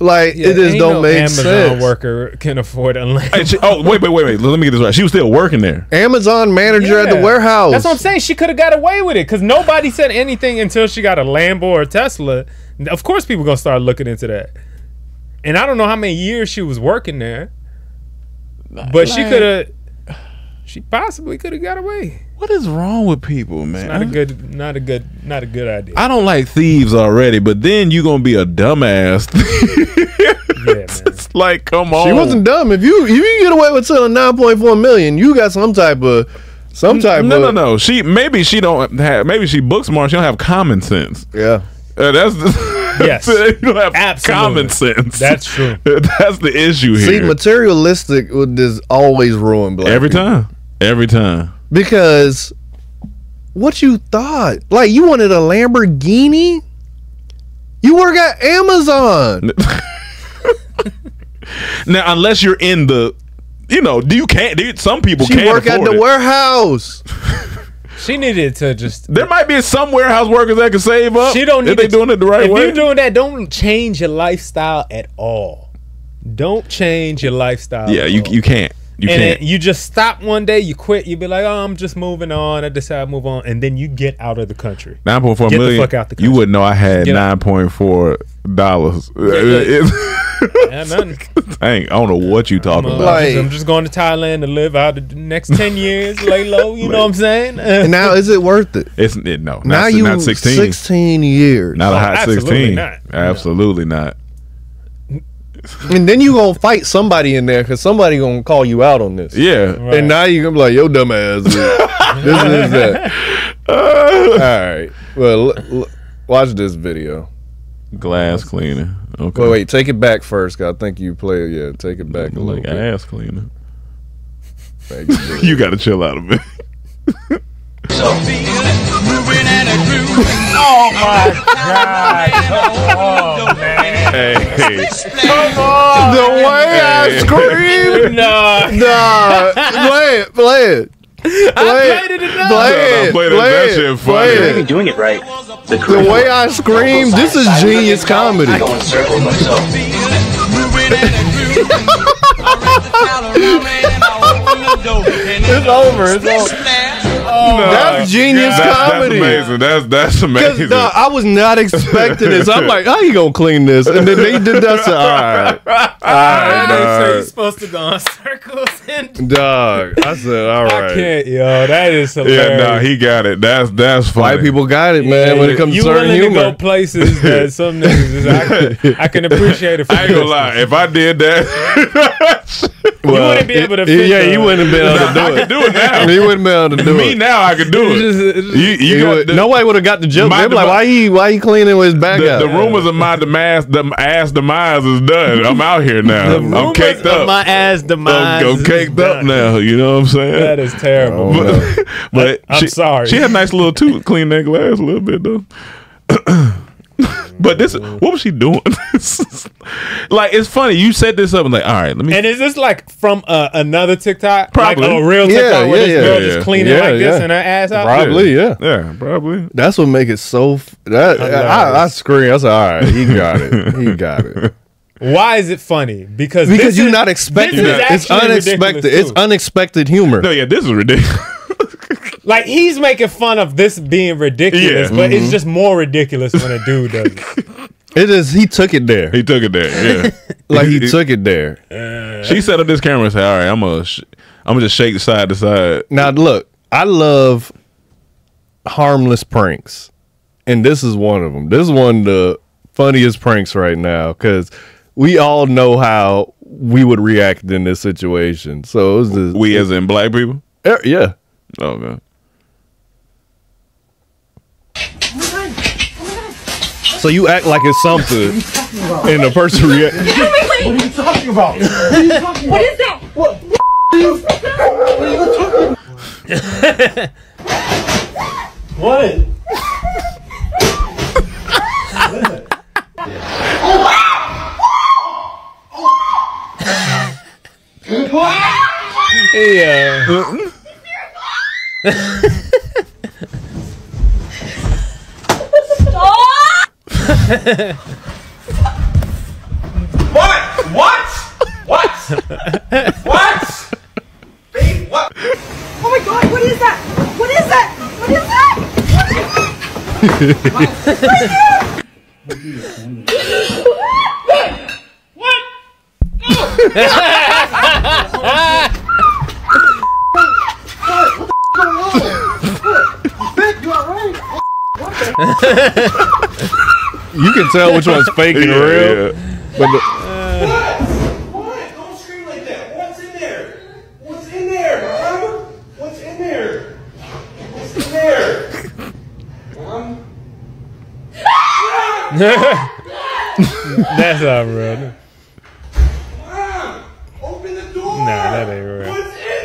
Like yeah, it just don't no make Amazon sense. Amazon worker can afford a Lambo. Hey, she, oh wait, wait, wait, wait. Let me get this right. She was still working there. Amazon manager yeah. at the warehouse. That's what I'm saying. She could have got away with it because nobody said anything until she got a Lambo or a Tesla. Of course, people gonna start looking into that. And I don't know how many years she was working there, but like, she could have, she possibly could have got away. What is wrong with people, man? It's not a good, not a good, not a good idea. I don't like thieves already, but then you gonna be a dumbass. Yeah, man. It's like, come on. She wasn't dumb. If you if you get away with selling nine point four million, you got some type of. Some type. No, of... no, no. She maybe she don't have. Maybe she book smart. She don't have common sense. Yeah. Uh, that's the, yes. You don't have common sense. That's true. That's the issue here. See, materialistic is always ruin black every people. time. Every time. Because what you thought, like you wanted a Lamborghini, you work at Amazon. Now, unless you're in the, you know, do you can't? Do you, some people she can't work at the it. warehouse. She needed to just. There might be some warehouse workers that can save up. She don't need. If they doing it the right if way. If you're doing that, don't change your lifestyle at all. Don't change your lifestyle. Yeah, at you all. you can't. You and can't. It, you just stop one day. You quit. You be like, oh, I'm just moving on. I decide to move on, and then you get out of the country. Nine point four get million. Get the fuck out the country. You wouldn't know I had get nine point four dollars. Yeah, nothing. Dang, I don't know what you talking I'm, uh, about. Like, I'm just going to Thailand to live out the next ten years, lay low. You know what I'm saying? And now, is it worth it? It's it, no. Now not, you not sixteen. Sixteen years. Not oh, a hot absolutely sixteen. Not. Absolutely no. not. And then you gonna fight somebody in there because somebody gonna call you out on this. Yeah. Right. And now you gonna be like, yo, dumb ass. This is that. Uh, All right. Well, l l watch this video. Glass cleaner. Okay. Wait, wait, take it back first. I think you play. Yeah, take it back a like little bit. Ass cleaner. You gotta chill out a bit. Oh my God! Oh, man. Hey, hey. Come on! The way hey. I scream. Nah, nah. Play it, play it. Play I played it enough. Play it, play that shit funny. You're not even doing it right. The, the way I scream, this is genius comedy. I go in circles myself. It's over. It's over. Oh, no, that's genius God. comedy. That's, that's amazing. That's that's amazing. No, I was not expecting this. I'm like, how you gonna clean this? And then they did that. So, all right, all right. I didn't all right. say you're supposed to go in circles. And dog, I said, all right. I can't, yo. That is hilarious. Yeah, no, nah, he got it. That's that's funny. White people got it, man. Yeah, when it comes to certain humor, you willing to go places that some niggas is. I can, I can appreciate it. For I ain't gonna business. lie. If I did that. You well, wouldn't be able to. It, yeah, you wouldn't have been able to do I it. I could do it now. He wouldn't be able to do Me it. Me now, I could do it. Just, just, you, you got, would, the, nobody would have got the jump. Like, why he? Why he cleaning with his back the, out? The rumors of my demise, the ass demise is done. I'm out here now. The I'm caked up. Of my ass demise. I'm, I'm caked is up done. now. You know what I'm saying? That is terrible. Oh, but, but I'm she, sorry. She had a nice little tooth. Clean that glass a little bit though. But this, what was she doing? Like, it's funny. You set this up and like, all right, let me. And is this like from uh, another TikTok? Probably like a real TikTok yeah, where yeah, this girl yeah, just cleaning yeah, like yeah. this and her ass out. Probably, yeah, yeah, probably. That's what make it so. F that I, I, I scream. I said, all right, he got it. He got it. Why is it funny? Because because you're is, not expecting it. It's unexpected. It's unexpected humor. No, yeah, this is ridiculous. Like, he's making fun of this being ridiculous, yeah. but mm-hmm. it's just more ridiculous when a dude does it. It is. He took it there. He took it there. Yeah, like he took it there. Uh, she set up this camera and said, "All right, I'm gonna, sh I'm gonna just shake side to side." Now, look, I love harmless pranks, and this is one of them. This is one of the funniest pranks right now because we all know how we would react in this situation. So it was just, we as in black people? Yeah. Oh, God. So you act like it's something, and the person react. What are you talking about? What are you talking about? What is that? What? What are you talking about? What? Hey, uh. What? What? What? What? Babe, what? Oh my God! What is that? What is that? What is that? What is that? What is that? What? What? You can tell which one's fake and yeah, real. Yeah. But the uh, what? What? Don't scream like that. What's in there? What's in there, Mom? What's in there? What's in there? Mom? That's not real. Mom! Open the door! Nah, that ain't real. What's in there?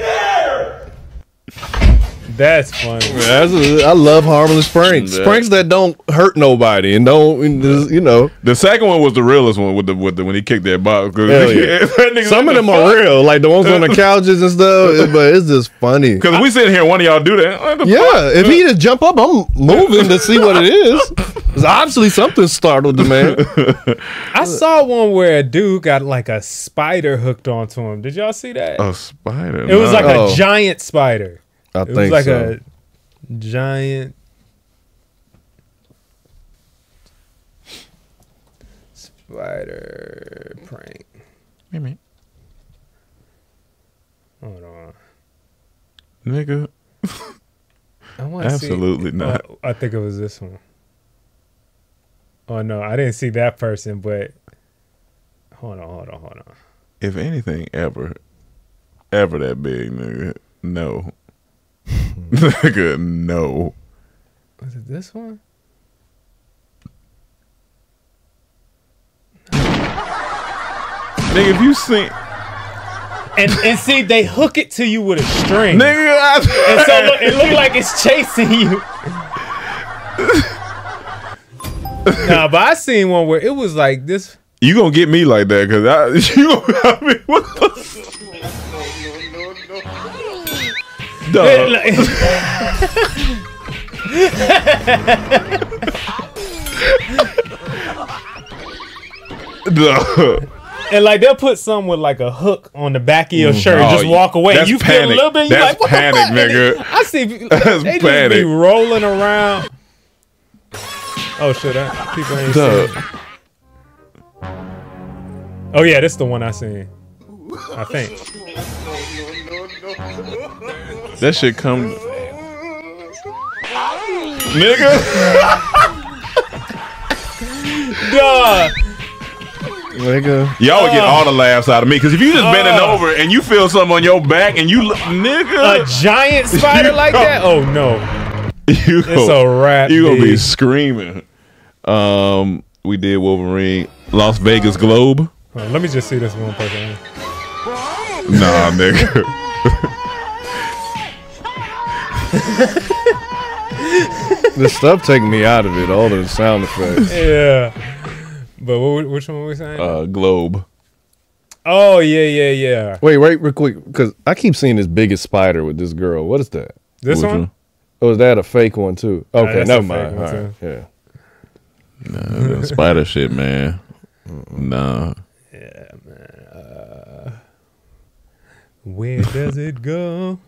That's funny. Yeah, that's a, I love harmless pranks. Yeah. Pranks that don't hurt nobody and don't, and just, you know. The second one was the realest one with the with the when he kicked that box. Yeah. That some of them fuck? are real, like the ones on the couches and stuff. But it's just funny because we sit here and one of y'all do that. Like, yeah, fuck? if he just jump up, I'm moving to see what it is. It's obviously something startled the man. I saw one where a dude got like a spider hooked onto him. Did y'all see that? A spider. It no. was like oh. a giant spider. I it think was like so. a giant spider prank. Wait a minute. Hold on. Nigga. I want to Absolutely see. not. Oh, I think it was this one. Oh, no. I didn't see that person, but hold on, hold on, hold on. If anything ever, ever that big, nigga, no. Nigga, no. Was it this one? Nigga, if you seen and and see, they hook it to you with a string. Nigga, I... and so look, it look like it's chasing you. Nah, but I seen one where it was like this. You gonna get me like that? Cause I, you, I mean, what the. And like they'll put some with like a hook on the back of your shirt and just walk away. That's you panic. feel a little bit. That's like, what panic, the fuck? nigga. I see. That's they panic. Just be rolling around. Oh shit! I, people ain't seen. Oh yeah, this is the one I seen. I think. That shit come, nigga. Duh. Nigga. Y'all would get all the laughs out of me because if you just uh, bending over and you feel something on your back and you, nigga, a giant spider like that. Oh no. You it's go, a wrap. You gonna be screaming. Um, we did Wolverine, Las Vegas Globe. Right, let me just see this one person. Nah, nigga. This stuff taking me out of it. All the sound effects. Yeah, but what, which one were we saying? Uh, Globe. Oh yeah, yeah, yeah. Wait, wait, real quick, because I keep seeing this biggest spider with this girl. What is that? This which one? one? Oh, is that a fake one too? Okay, right, never mind. All right, yeah. Nah, that spider shit, man. Nah. Yeah, man. Uh, where does it go?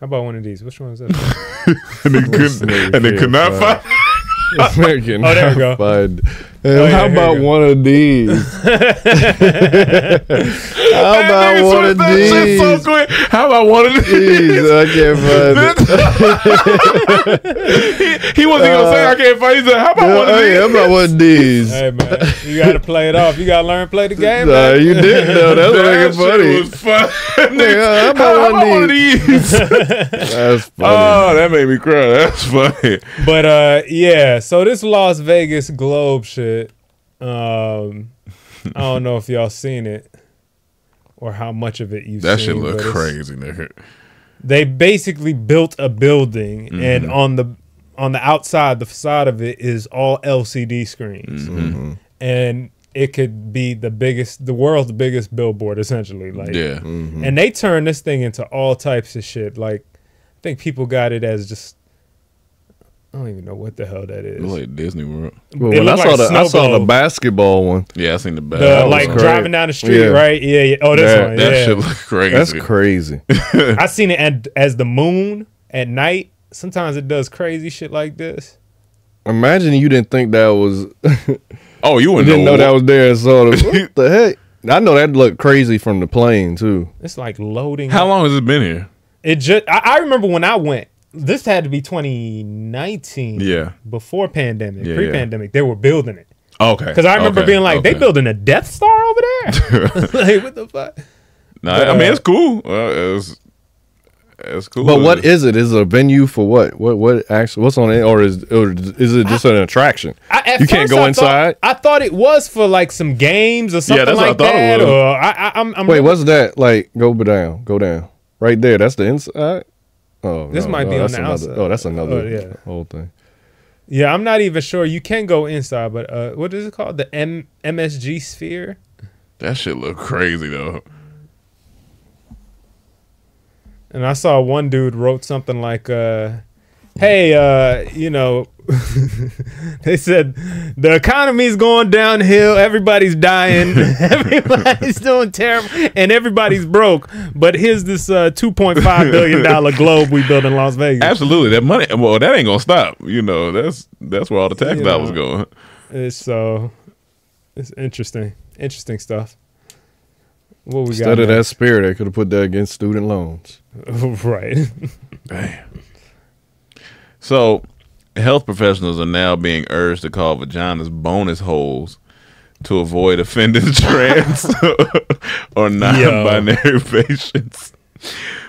How about one of these? Which one is that? and, it couldn't, and it could not find. Oh, there we go. Find. Oh, yeah, how about one of these? How about one of these? So quick. How about one of these? Jeez, I can't find it. he, he wasn't uh, gonna say I can't find it. He said, how about yeah, one of hey, these? How about one of these? Hey man, you gotta play it off. You gotta learn to play the game. Nah, man. You didn't though. That's that making funny. Fun. Nigga, how about, how, one, how about one of these? That's funny. Oh, that made me cry. That's funny. But uh, yeah. So this Las Vegas Globe shit. Um, I don't know if y'all seen it or how much of it you've that seen. That shit look crazy, nigga. They basically built a building, mm-hmm. and on the on the outside, the facade of it is all L C D screens, mm-hmm. and it could be the biggest, the world's biggest billboard, essentially. Like, yeah, mm-hmm. and they turned this thing into all types of shit. Like, I think people got it as just. I don't even know what the hell that is. It looked like Disney World. Well, when I saw like the I saw the basketball one. Yeah, I seen the basketball. The, like driving down the street, yeah. right? Yeah, yeah. Oh, this that, one. That yeah. shit looked crazy. That's crazy. I seen it at, as the moon at night. Sometimes it does crazy shit like this. Imagine you didn't think that was. Oh, you, wouldn't you didn't know, know that was there. So what the heck? I know that looked crazy from the plane too. It's like loading. How up. long has it been here? It just. I, I remember when I went. This had to be twenty nineteen. Yeah. Before pandemic, yeah, pre-pandemic, yeah. they were building it. Okay. Because I remember okay. being like, okay. they building a Death Star over there. Like, what the fuck? Nah, but, I mean, it's cool. Uh, it's it's cool. But what is it? Is it a venue for what? What what actually? What's on it? Or is or is it just I, an attraction? I, you can't go I inside. Thought, I thought it was for like some games or something yeah, that's like what I that. It was. Or I, I, I'm, I'm Wait, what's that? Like, go down, go down, right there. That's the inside. Oh, this no, might no, be on the another, outside. Oh, that's another oh, yeah. old thing. Yeah, I'm not even sure. You can go inside, but uh, what is it called? The M MSG Sphere? That shit look crazy, though. And I saw one dude wrote something like, uh, hey, uh, you know, they said, the economy's going downhill. Everybody's dying. Everybody's doing terrible. And everybody's broke. But here's this uh, two point five billion dollar globe we built in Las Vegas. Absolutely. That money, well, that ain't going to stop. You know, that's that's where all the tax you dollars know, going. It's so, uh, it's interesting. Interesting stuff. What we Instead got of next? That spirit, they could have put that against student loans. Right. Damn. So, health professionals are now being urged to call vaginas bonus holes to avoid offending trans or non-binary patients.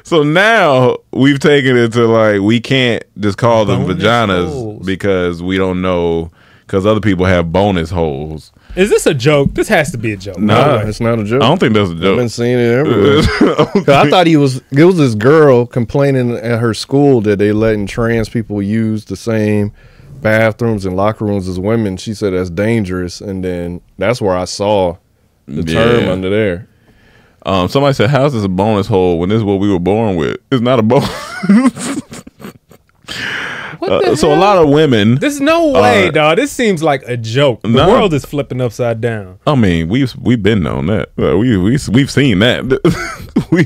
So now we've taken it to like, we can't just call them bonus vaginas holes. Because we don't know, because other people have bonus holes. Is this a joke? This has to be a joke. Nah, no, it's not a joke. I don't think that's a joke. I've been seeing it everywhere. I, I thought he was. It was this girl complaining at her school that they letting trans people use the same bathrooms and locker rooms as women. She said that's dangerous, and then that's where I saw the yeah. term under there. Um, somebody said, "How's this a bonus hole when this is what we were born with? It's not a bonus." Uh, so a lot of women. There's no way, are, dog. This seems like a joke. The nah, world is flipping upside down. I mean, we've we've been on that. Uh, we we we've seen that. we,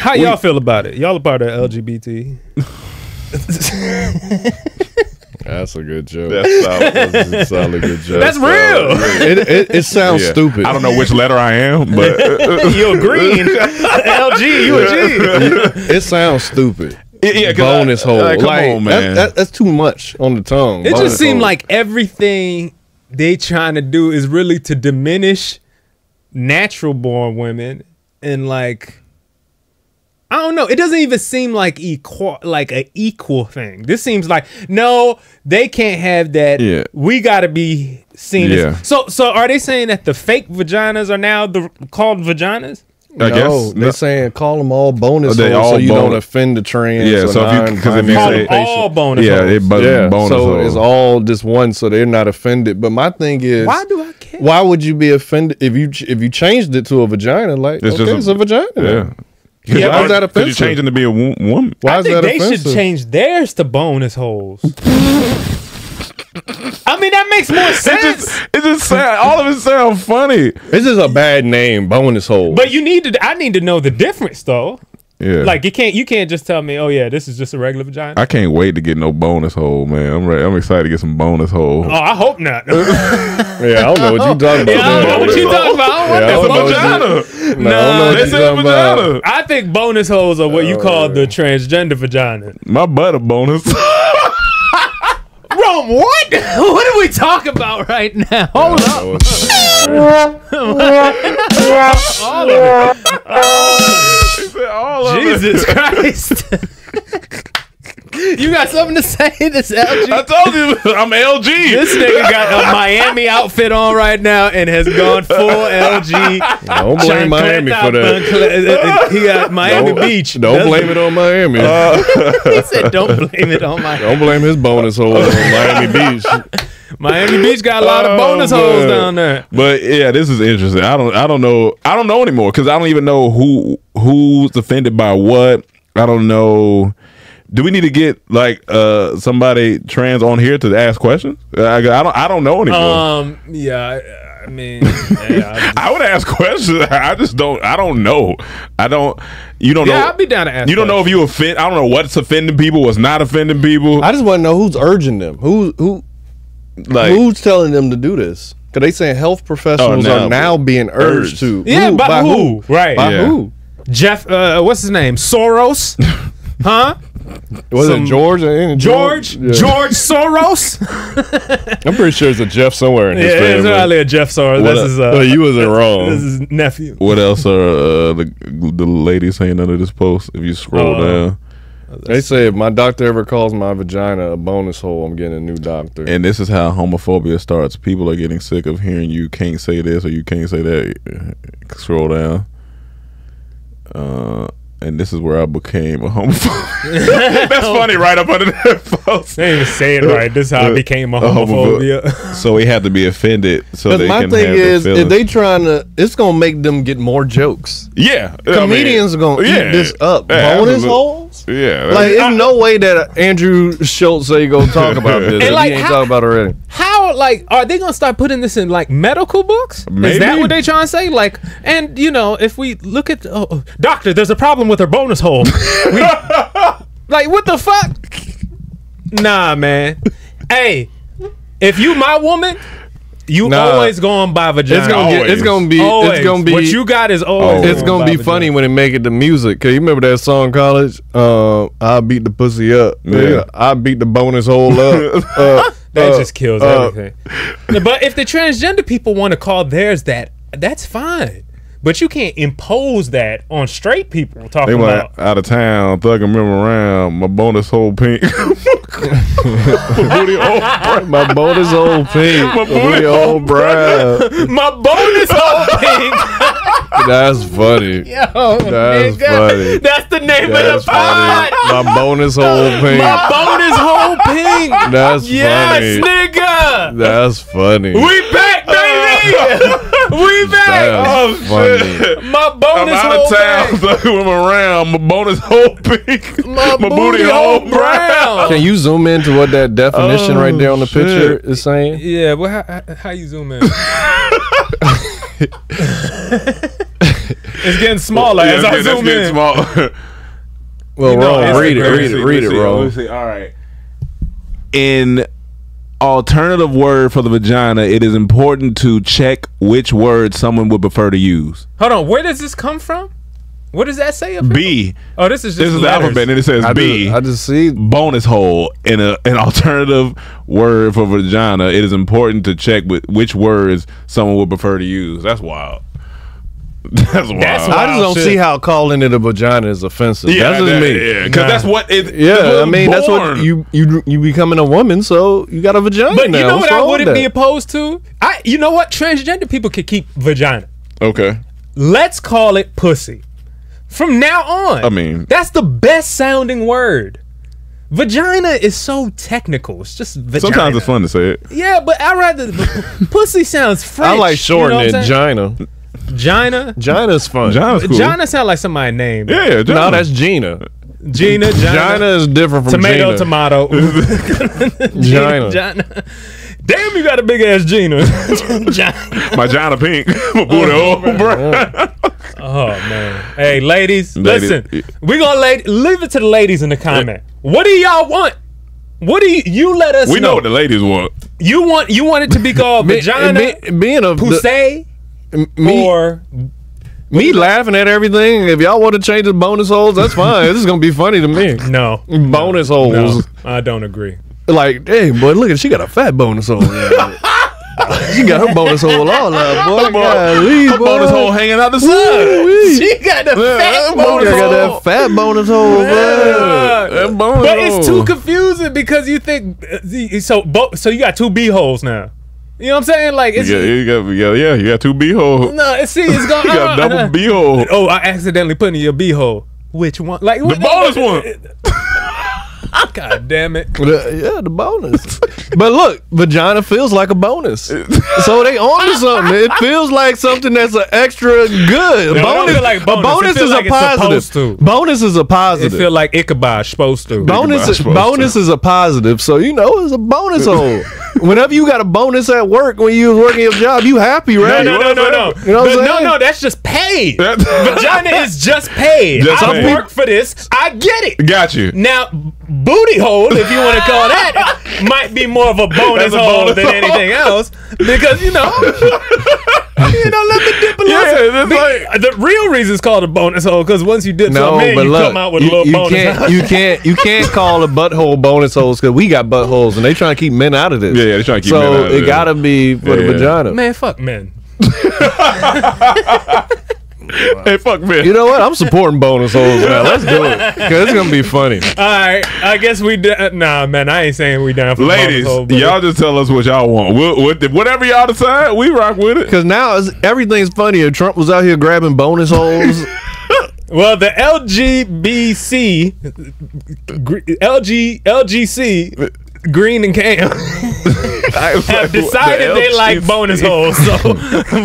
How y'all feel about it? Y'all about the L G B T? That's a good joke. That's, solid, that's a solid good joke. That's real. It, it, it sounds yeah. stupid. I don't know which letter I am, but you're green. L G, you a G. It sounds stupid. Yeah, bonus hole. Like, come like, on, man. That, that, that's too much on the tongue. It bonus just seemed hole. Like everything they trying to do is really to diminish natural born women and like I don't know. It doesn't even seem like equal, like an equal thing. This seems like no, they can't have that. Yeah. We gotta be seen. Yeah. As, so, so are they saying that the fake vaginas are now the called vaginas? I no, guess. They're no. saying call them all bonus holes all so you bonus. Don't offend the trans. Yeah, so if you, if you call them all bonus yeah, holes. Yeah, yeah. bonus so holes. It's all just one, so they're not offended. But my thing is, why do I care? Why would you be offended if you if you changed it to a vagina? Like, it's, okay, just a, it's a vagina. Yeah. Yeah, why is that offensive? You're changing to be a wo woman. Why I is think that they offensive? Should change theirs to bonus holes. I mean that makes more sense. It just, it just sound, all of it sound funny. This is a bad name, bonus hole. But you need to. I need to know the difference though. Yeah. Like you can't you can't just tell me, oh yeah, this is just a regular vagina. I can't wait to get no bonus hole, man. I'm ready. I'm excited to get some bonus hole. Oh, I hope not. Yeah, I don't know what you talking about. Yeah, I don't know what you talking about. I don't want yeah, this vagina. No, nah, this is vagina. I think bonus holes are what you oh, call man. the transgender vagina. My butter bonus. Rome, what? What are we talking about right now? Hold up. All of it. Oh. All of Jesus it. Christ. You got something to say? This L G. I told you I'm L G. This nigga got a Miami outfit on right now and has gone full L G. Don't blame Miami for that. He got Miami don't, Beach. Don't That's blame it on Miami. Uh, he said don't blame it on Miami. Don't blame his bonus hole on Miami Beach. Miami Beach got a lot of bonus oh, holes down there. But yeah, this is interesting. I don't, I don't know, I don't know anymore because I don't even know who who's offended by what. I don't know. Do we need to get like uh, somebody trans on here to ask questions? I, I don't, I don't know anymore. Um, yeah, I mean, yeah, I, just, I would ask questions. I just don't, I don't know. I don't. You don't yeah, know. Yeah, I'd be down to ask. You don't questions. know if you offend. I don't know what's offending people, what's not offending people. I just want to know who's urging them. Who who. Like, who's telling them to do this? Because they saying health professionals oh, now, are now being urged, urged. to. Yeah, who, by, by who? who? Right. By yeah. who? Jeff, uh, what's his name? Soros? Huh? Was Some, it George? George? George, yeah. George Soros? I'm pretty sure it's a Jeff somewhere in yeah, his family. Yeah, it's probably a Jeff Soros. This is, uh, no, you wasn't wrong. This is nephew. What else are uh, the, the ladies saying under this post? If you scroll uh, down. They say if my doctor ever calls my vagina a bonus hole, I'm getting a new doctor. And this is how homophobia starts. People are getting sick of hearing you can't say this or you can't say that. Scroll down. Uh, and this is where I became a homophobe. That's funny right up under that post. They didn't say it right. This is how I became a homophobia. So we have to be offended. So they my can thing have is, if they trying to, it's going to make them get more jokes. Yeah. Comedians I mean, are going to yeah, eat this up. Yeah, bonus absolutely. holes? Yeah. Like, there's I, no way that Andrew Schultz ain't going to talk about this. And like, he ain't talking about it already. How, like, are they going to start putting this in, like, medical books? Maybe. Is that what they trying to say? Like, and, you know, if we look at, oh, doctor, there's a problem with with her bonus hole. We, like, what the fuck? Nah, man. Hey, if you my woman, you nah. always going by vagina. It's gonna, get, it's gonna be. Always. It's gonna be. What you got is always. It's going gonna be funny vagina. when it make it to music. Cause you remember that song, College? Uh, I beat the pussy up. Yeah. yeah. I beat the bonus hole up. uh, that uh, just kills uh, everything. But if the transgender people want to call theirs that, that's fine. But you can't impose that on straight people talking they went about out of town, thugging them around. My bonus hole pink. My bonus hole pink. My booty hole brown. My bonus hole pink. That's funny. Yo, that's nigga. funny. That's the name that's of the funny. pod. My bonus hole pink. My bonus hole pink. That's yes, funny. Yes, nigga. That's funny. We back, baby. We back. Oh, shit. My bonus I'm out hole of town, thugging them around. My bonus hole pink. My, my booty hole brown. Can you zoom into what that definition oh, right there on the shit. picture is saying? Yeah, well, how, how you zoom in? It's getting smaller well, as yeah, I zoom in. Smaller. Well, you know, Ron, read it, read it, read it, Ron. All right. In alternative word for the vagina, it is important to check which word someone would prefer to use. Hold on, where does this come from? What does that say? B. Oh, this is just this is the alphabet, and it says I B. Just, I just see bonus hole in a an alternative word for vagina. It is important to check with which words someone would prefer to use. That's wild. That's wild. That's wild. I just don't shit. see how calling it a vagina is offensive. Yeah, that's just me. Yeah, because nah. that's what it. Yeah, I mean, born. that's what you you you becoming a woman, so you got a vagina. But now. you know What's what I wouldn't that? be opposed to. I you know what transgender people could keep vagina. Okay. Let's call it pussy. From now on, I mean, that's the best sounding word. Vagina is so technical. It's just vagina. Sometimes it's fun to say it. Yeah, but I rather pussy sounds French. I like shortening you know vagina. Gina, Gina's fun. Gina's cool. Gina sounds like somebody's name. Yeah, Gina. No, that's Gina. Gina, Gina. Gina is different from tomato, Gina. tomato. Gina. Gina. Gina. Damn, you got a big ass Gina. Gina. My Gina pink. My booty, oh, oh, bro. bro. Oh, man. Hey, ladies, ladies. Listen. We're going to leave it to the ladies in the comment. What do y'all want? What do you, you let us know? We know what the ladies want. You want you want it to be called me, vagina, me, being a, pussy, the, me, or... Me laughing at everything. If y'all want to change the bonus holes, that's fine. This is going to be funny to me. No. Bonus no, holes. No, I don't agree. Like, hey, boy, look at she got a fat bonus hole. She got her bonus hole all out, boy. Golly, her boy. Bonus hole hanging out the side. Wee. She got the yeah, fat bonus hole. She got that fat bonus hole, yeah. That bonus but hole. It's too confusing because you think so. Bo so you got two b holes now. You know what I'm saying? Like, it's, yeah, you got, yeah, yeah, you got two b holes. No, nah, see, it's going. You got uh, double uh, b hole. Oh, I accidentally put in your b hole. Which one? Like the what, bonus one. God damn it. The, yeah, the bonus. But look, vagina feels like a bonus. So they on to something. It feels like something that's an extra good. No, bonus, like bonus. A bonus is like a positive. Bonus is a positive. It feel like Ichabod's supposed to. Bonus, is, supposed bonus to. is a positive. So, you know, it's a bonus hole. Whenever you got a bonus at work when you working your job, you happy, right? No, no, no, no. No, you know what I'm no, no, that's just paid. Vagina is just paid. Just I paid. Work for this. I get it. Got you. Now, booty hole, if you want to call that, might be more of a bonus, a bonus hole than hole. anything else because, you know, you know, let me dip a little. Yeah, the, like, the real reason it's called a bonus hole because once you dip no, something in, you look, come out with you, a little you bonus can't, hole. You can't, you can't call a butthole bonus holes because we got buttholes and they trying to keep men out of this. Yeah, yeah, they trying to keep so men out of this. So it got to be for yeah, the yeah. vagina. Man, fuck men. Wow. Hey, fuck man. You know what? I'm supporting bonus holes now. Let's do it. Cause it's gonna be funny. Alright, I guess we done. Nah, man, I ain't saying we done for ladies, y'all just tell us what y'all want. We'll, we'll, whatever y'all decide, we rock with it. Cause now it's, everything's funny. If Trump was out here grabbing bonus holes. Well, the L G B C L G L G C Green and Cam have like, decided the they like bonus holes. So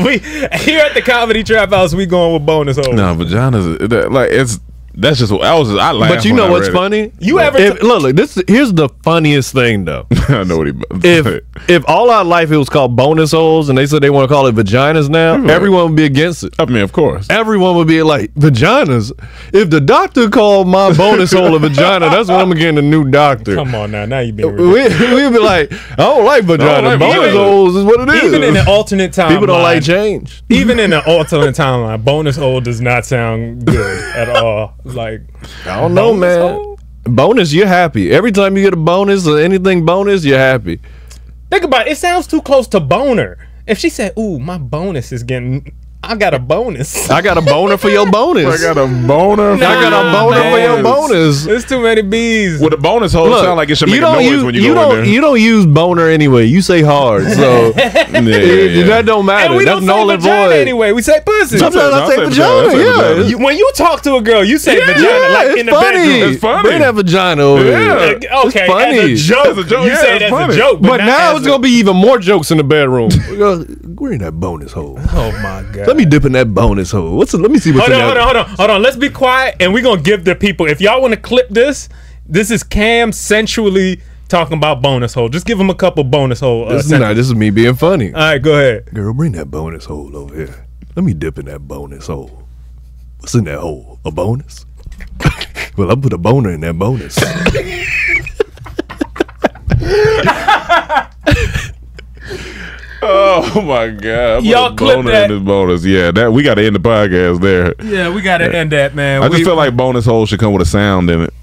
we here at the Comedy Trap House, we going with bonus holes. No, nah, vaginas that, like it's that's just what I was. Just, I laugh. But you know I what's funny? It. You ever if, look? Look, this here's the funniest thing though. I know what he. If if all our life it was called bonus holes, and they said they want to call it vaginas now, everyone, everyone would be against it. I mean, of course, everyone would be like vaginas. If the doctor called my bonus hole a vagina, that's when I'm getting a new doctor. Come on now, now you being ridiculous. we we'd be like, I don't like vaginas. Like bonus holes is what it is. Even in an alternate timeline, people don't like change. Even in an alternate timeline, bonus hole does not sound good at all. Like I don't know, man. Hole? Bonus, you're happy. Every time you get a bonus or anything bonus, you're happy. Think about it. It sounds too close to boner. If she said, "Ooh, my bonus is getting," I got a bonus. I got a boner for your bonus. I got a boner. Nah, I got a boner man. for your bonus. There's too many B's. With well, a bonus hole, sound like it should make a noise use, when you, you go in there. You don't use boner anyway. You say hard, so yeah, yeah, yeah. that don't matter. And we That's don't say vagina void. anyway. We say pussy. Sometimes, Sometimes I, say I say vagina. vagina. I say yeah. Vagina. When you talk to a girl, you say yeah, vagina like in the funny. bedroom. It's funny. Bring that vagina over. Yeah. Okay, it's funny. As a joke. As a joke. You say that's a joke, but now it's gonna be even more jokes in the bedroom. We're in that bonus hole. Oh my god. Let me dip in that bonus hole. What's a, let me see what's hold in on, that. Hold on, hold on, hold on. Let's be quiet, and we're gonna give the people. If y'all want to clip this, this is Cam sensually talking about bonus hole. Just give him a couple bonus hole. Uh, this is not. This is me being funny. All right, go ahead. Girl, bring that bonus hole over here. Let me dip in that bonus hole. What's in that hole? A bonus? Well, I put a boner in that bonus. Oh my god! Y'all clip that. This bonus. Yeah, that we got to end the podcast there. Yeah, we got to yeah. end that, man. I we, just feel like bonus holes should come with a sound in it.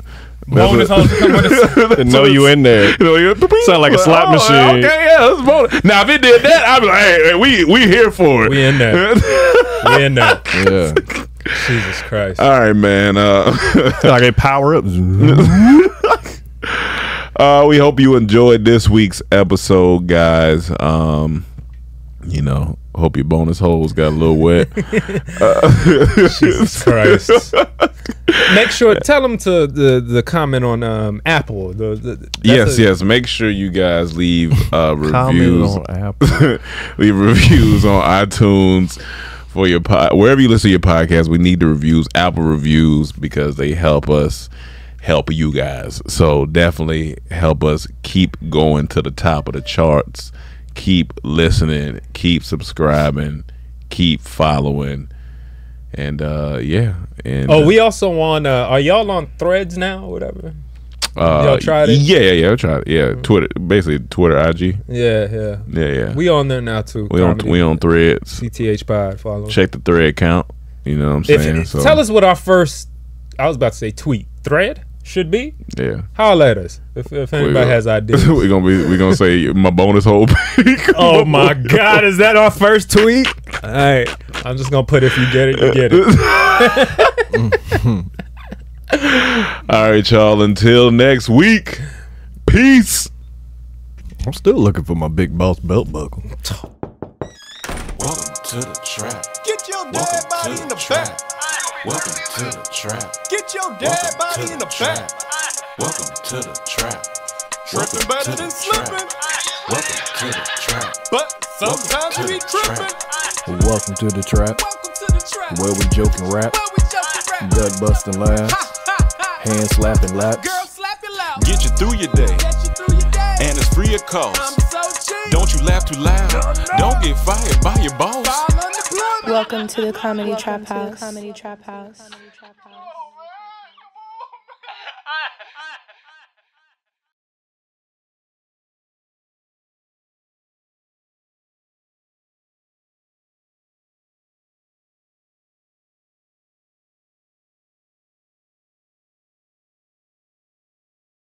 That's bonus holes should come with a sound. Know you in there? You know, sound like a slot oh, machine. Okay, yeah, that's bonus. Now if it did that, I'd be like, hey, we we here for it. We in there. We in there. Yeah. Jesus Christ. All right, man. Uh, like a power up. Uh, we hope you enjoyed this week's episode, guys. Um, you know, hope your bonus holes got a little wet. Uh, Jesus Christ. Make sure, tell them to the, the comment on um, Apple. The, the, yes, a, yes. Make sure you guys leave uh, reviews. Comment on Apple. Leave reviews on iTunes. For your pod, wherever you listen to your podcast, we need the reviews, Apple reviews, because they help us. Help you guys. So definitely help us keep going to the top of the charts. Keep listening, keep subscribing, keep following, And uh, yeah. And oh, we also on. Uh, are y'all on Threads now, or whatever? Uh, y'all tried it? Yeah, yeah, yeah. I tried it. Yeah, Twitter, basically Twitter, I G. Yeah, yeah, yeah, yeah. We on there now too. We on, we on Threads. C T H Pod, follow. Check the Thread count. You know what I'm saying? If, so. Tell us what our first. I was about to say tweet thread should be. Yeah. Holler at us if, if anybody gonna, has ideas. We're gonna be. We're gonna say my bonus whole. Oh my God! Is that our first tweet? All right. I'm just gonna put if you get it, you get it. All right, y'all. Until next week, peace. I'm still looking for my big boss belt buckle. Welcome to the trap. Get your dead body in the back. Welcome to the trap. Get your dead body in the back. Welcome to the trap. Tripping better than slipping. Welcome to the trap. But sometimes we tripping. Welcome to the trap. Where we joking rap. Gut busting laughs, hand slapping laps. Girl, slap your lap. Get you through your day, you through your day. And it's free of cost. I'm so cheap. Don't you laugh too loud. No, no. Don't get fired by your boss. Welcome to the Comedy Trap House. Comedy Trap House.